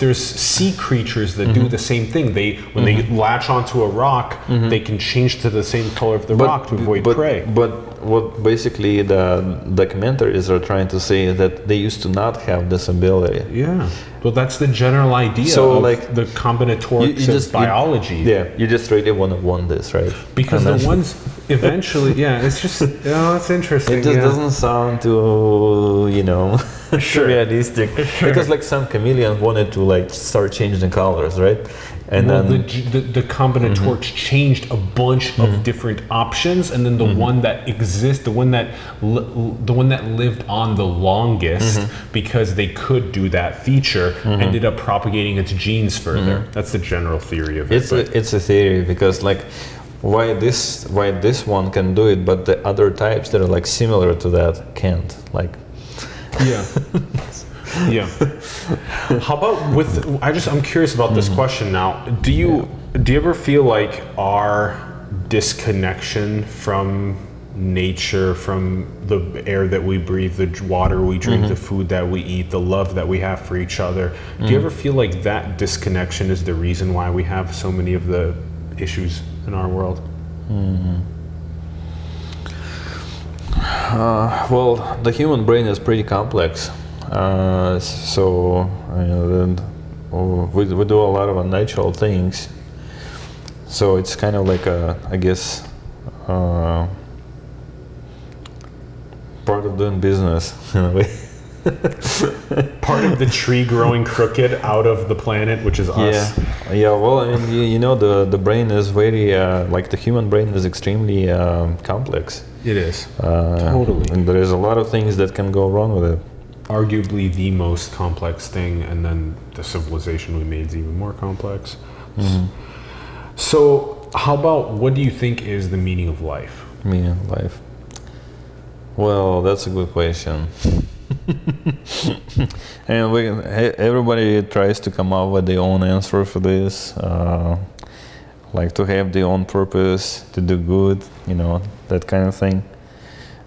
there's sea creatures that do the same thing. They when they latch onto a rock, they can change to the same color of the rock to avoid prey. But what basically the documentaries are trying to say is that they used to not have this ability. Yeah. Well, that's the general idea of like the combinatorics of biology. You just really want to want this, right? Because the ones eventually, it's just, it's interesting. It just doesn't sound too, realistic. Sure. Because like some chameleon wanted to like start changing the colors, right? And then the combinatorics changed a bunch of different options, and then the one that exists, the one that lived on the longest because they could do that feature, ended up propagating its genes further. That's the general theory of it. It's a theory, because like why this one can do it, but the other types that are like similar to that can't. Like How about with, I'm curious about this question now. Do you ever feel like our disconnection from nature, from the air that we breathe, the water we drink, the food that we eat, the love that we have for each other, do you ever feel like that disconnection is the reason why we have so many of the issues in our world? Well, the human brain is pretty complex. So we do a lot of unnatural things. So it's kind of like a, part of doing business in a way. Part of the tree growing crooked out of the planet, which is us. Yeah. Well, I mean, you know, the brain is very like the human brain is extremely complex. It is totally. And there is a lot of things that can go wrong with it. Arguably the most complex thing, and then the civilization we made is even more complex. So how about, what do you think is the meaning of life? Meaning of life? Well, that's a good question. And everybody tries to come up with their own answer for this, like to have their own purpose, to do good, you know, that kind of thing.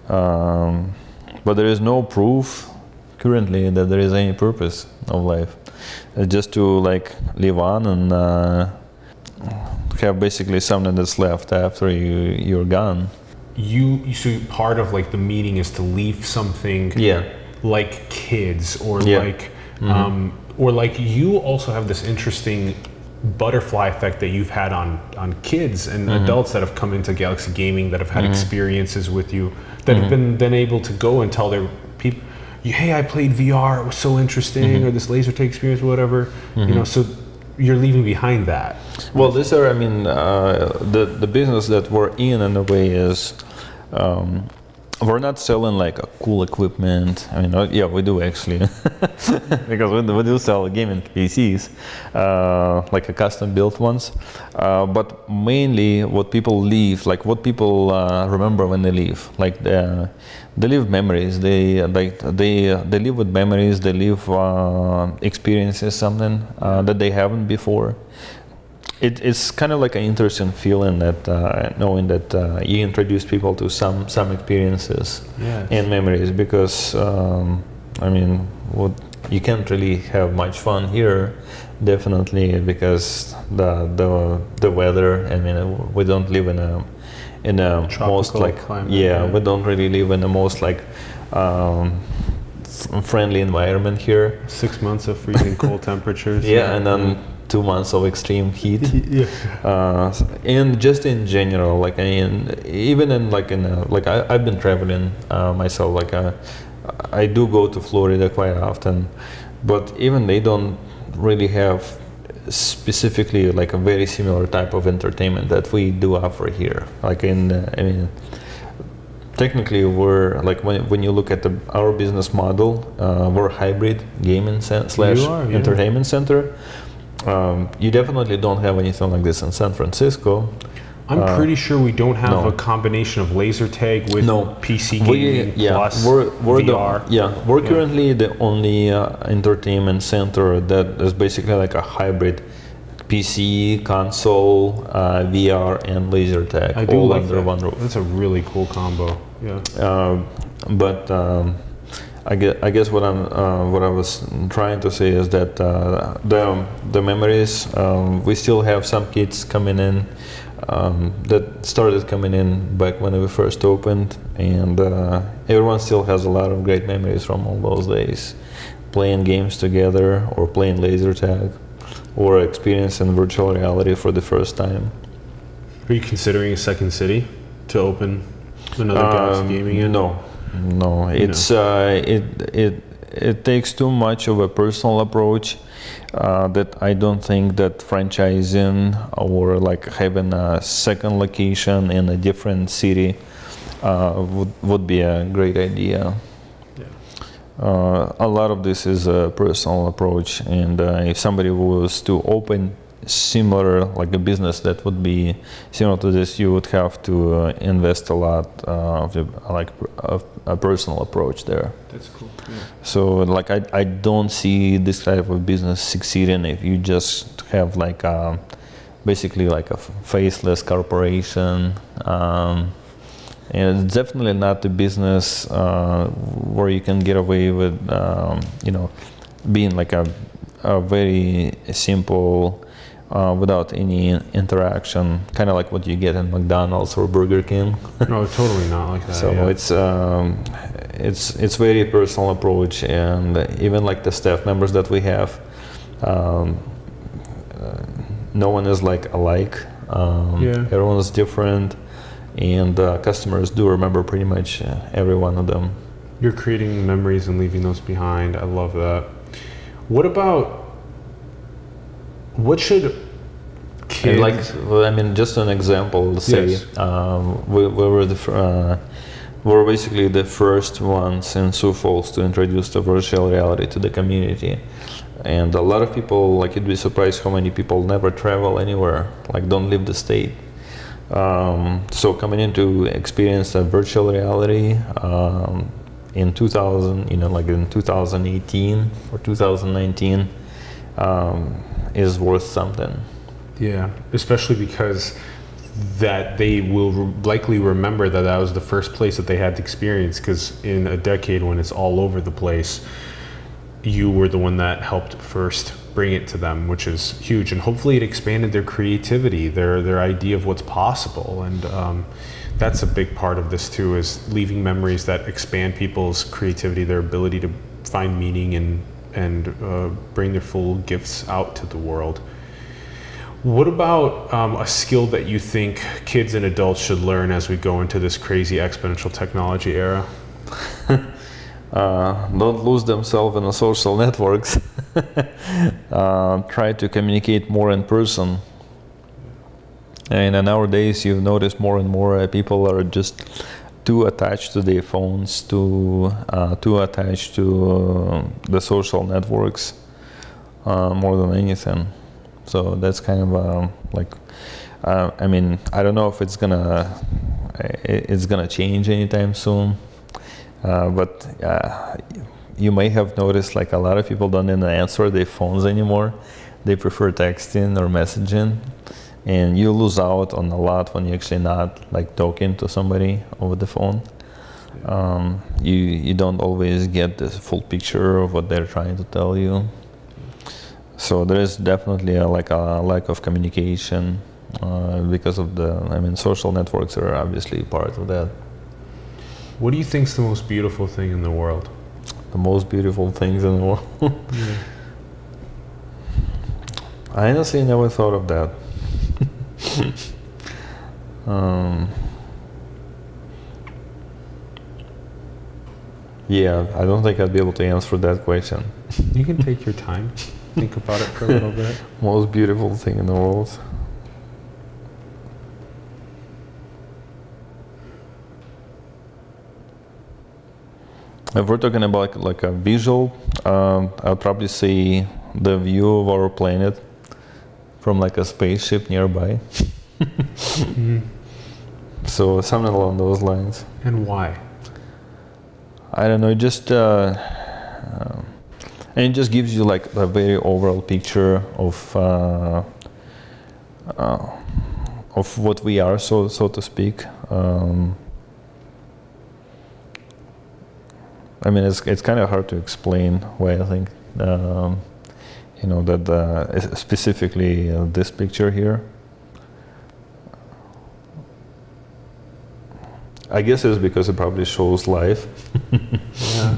But there is no proof currently that there is any purpose of life. Just to like live on and have basically something that's left after you're gone. So part of like the meaning is to leave something like kids, or like or like, you also have this interesting butterfly effect that you've had on kids and adults that have come into Galaxy Gaming, that have had experiences with you, that have been then able to go and tell their people, hey, I played VR, it was so interesting, or this laser tag experience, or whatever, you know, so you're leaving behind that. Well, these are, I mean, the business that we're in a way is, we're not selling like a cool equipment. I mean, yeah, we do actually, because we do sell gaming PCs, like a custom built ones. But mainly what people leave, like what people remember when they leave, like they leave memories. They live with memories. They live experiences, something that they haven't before. It's kind of like an interesting feeling that knowing that you introduce people to some experiences and memories, because I mean, you can't really have much fun here, definitely, because the weather. I mean, we don't live in a tropical most like climate, we don't really live in the most like friendly environment here. 6 months of freezing cold temperatures. And then 2 months of extreme heat, and just in general, like I've been traveling myself. Like I do go to Florida quite often, but even they don't really have specifically like a very similar type of entertainment that we do offer here. Like I mean, technically we're like, when you look at our business model, we're hybrid gaming / entertainment center. You definitely don't have anything like this in San Francisco. I'm pretty sure we don't have a combination of laser tag with PC gaming plus VR. We're currently the only entertainment center that is basically like a hybrid PC, console, VR, and laser tag. I do all like under one roof. That's a really cool combo. Yeah. I guess what I was trying to say is that the memories, we still have some kids coming in that started coming in back when we first opened, and everyone still has a lot of great memories from all those days playing games together or playing laser tag or experiencing virtual reality for the first time. Are you considering a second city to open another Galaxy Gaming in? No, no. It's it takes too much of a personal approach that I don't think that franchising or like having a second location in a different city would be a great idea. Yeah. A lot of this is a personal approach, and if somebody was to open similar, like a business that would be similar to this, you would have to invest a lot of a personal approach there. That's cool. Yeah. So like I don't see this type of business succeeding if you just have like a, basically like a faceless corporation. And it's definitely not a business where you can get away with, you know, being like a very simple, without any interaction, kind of like what you get in McDonald's or Burger King. No, totally not like that. So yeah. It's very personal approach, and even like the staff members that we have, no one is like alike. Yeah. Everyone is different, and customers do remember pretty much every one of them. You're creating memories and leaving those behind. I love that. What about? What should kids... Like, I mean, just an example, say, yes. we were basically the first ones in Sioux Falls to introduce the virtual reality to the community. And a lot of people, like, you'd be surprised how many people never travel anywhere, like, don't leave the state. So coming in to experience a virtual reality in 2018 or 2019, is worth something. Yeah, especially because that they will likely remember that that was the first place that they had to experience, because in a decade when it's all over the place, you were the one that helped first bring it to them, which is huge. And hopefully it expanded their creativity, their idea of what's possible. And that's a big part of this too, is leaving memories that expand people's creativity, their ability to find meaning and bring their full gifts out to the world. What about a skill that you think kids and adults should learn as we go into this crazy exponential technology era? Don't lose themselves in the social networks. Try to communicate more in person. And nowadays you've noticed more and more people are just too attached to their phones, too attached to the social networks more than anything. So that's kind of I mean, I don't know if it's gonna change anytime soon. But you may have noticed, like, a lot of people don't even answer their phones anymore. They prefer texting or messaging. And you lose out on a lot when you're actually not, like, talking to somebody over the phone. You don't always get the full picture of what they're trying to tell you. So there is definitely a lack of communication because of the, I mean, social networks are obviously part of that. What do you think is the most beautiful thing in the world? The most beautiful things in the world? Yeah. I honestly never thought of that. Yeah, I don't think I'd be able to answer that question. You can take your time, think about it for a little bit. Most beautiful thing in the world. If we're talking about like a visual, I'd probably say the view of our planet from like a spaceship nearby. Mm-hmm. So something along those lines. And why? I don't know, and it just gives you like a very overall picture of what we are, so to speak. I mean, it's kind of hard to explain why I think you know, that specifically this picture here. I guess it's because it probably shows life. Yeah.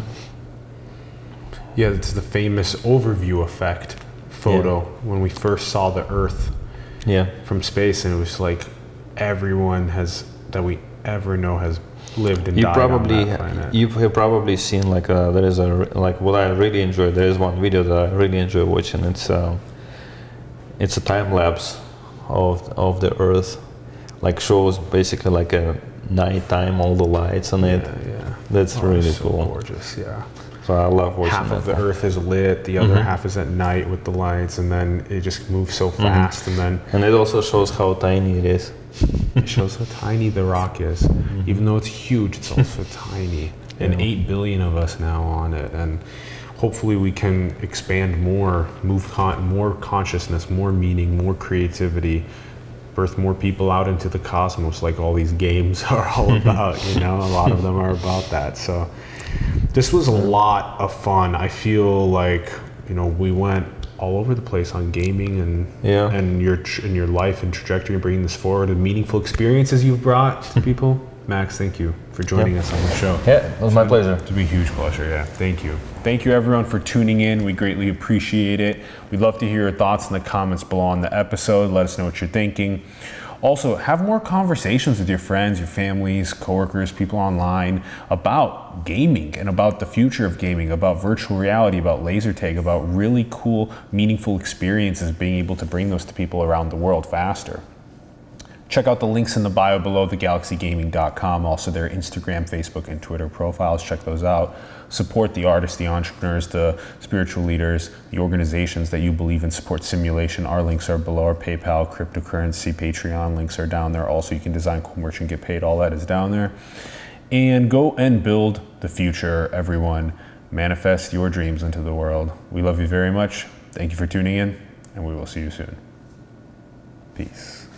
Yeah, it's the famous overview effect photo when we first saw the Earth from space, and it was like everyone has that we ever know has lived and died on that planet. You have probably seen like there is a what I really enjoy. There is one video that I really enjoy watching. It's a time lapse of the Earth, like shows basically like a nighttime, all the lights on it. Yeah. That's really so cool. Gorgeous, yeah. So I love watching half of the Earth is lit, the other half is at night with the lights, and then it just moves so fast, and it also shows how tiny it is. It shows how tiny the rock is, even though it's huge. It's also tiny, and 8 billion of us now on it, and hopefully we can expand more, move more consciousness, more meaning, more creativity, birth more people out into the cosmos, like all these games are all about. You know, a lot of them are about that. So this was a lot of fun. I feel like, you know, we went all over the place on gaming and your life and trajectory, and bringing this forward and meaningful experiences you've brought to people. Max, thank you for joining us on the show. Yeah, it was my pleasure. It's been a huge pleasure, yeah. Thank you. Thank you everyone for tuning in. We greatly appreciate it. We'd love to hear your thoughts in the comments below on the episode. Let us know what you're thinking. Also, have more conversations with your friends, your families, coworkers, people online about gaming and about the future of gaming, about virtual reality, about laser tag, about really cool, meaningful experiences, being able to bring those to people around the world faster. Check out the links in the bio below, thegalaxygaming.com, also their Instagram, Facebook, and Twitter profiles. Check those out. Support the artists, the entrepreneurs, the spiritual leaders, the organizations that you believe in. Support Simulation. Our links are below. Our PayPal, cryptocurrency, Patreon links are down there. Also, you can design cool merch and get paid. All that is down there. And go and build the future, everyone. Manifest your dreams into the world. We love you very much. Thank you for tuning in, and we will see you soon. Peace.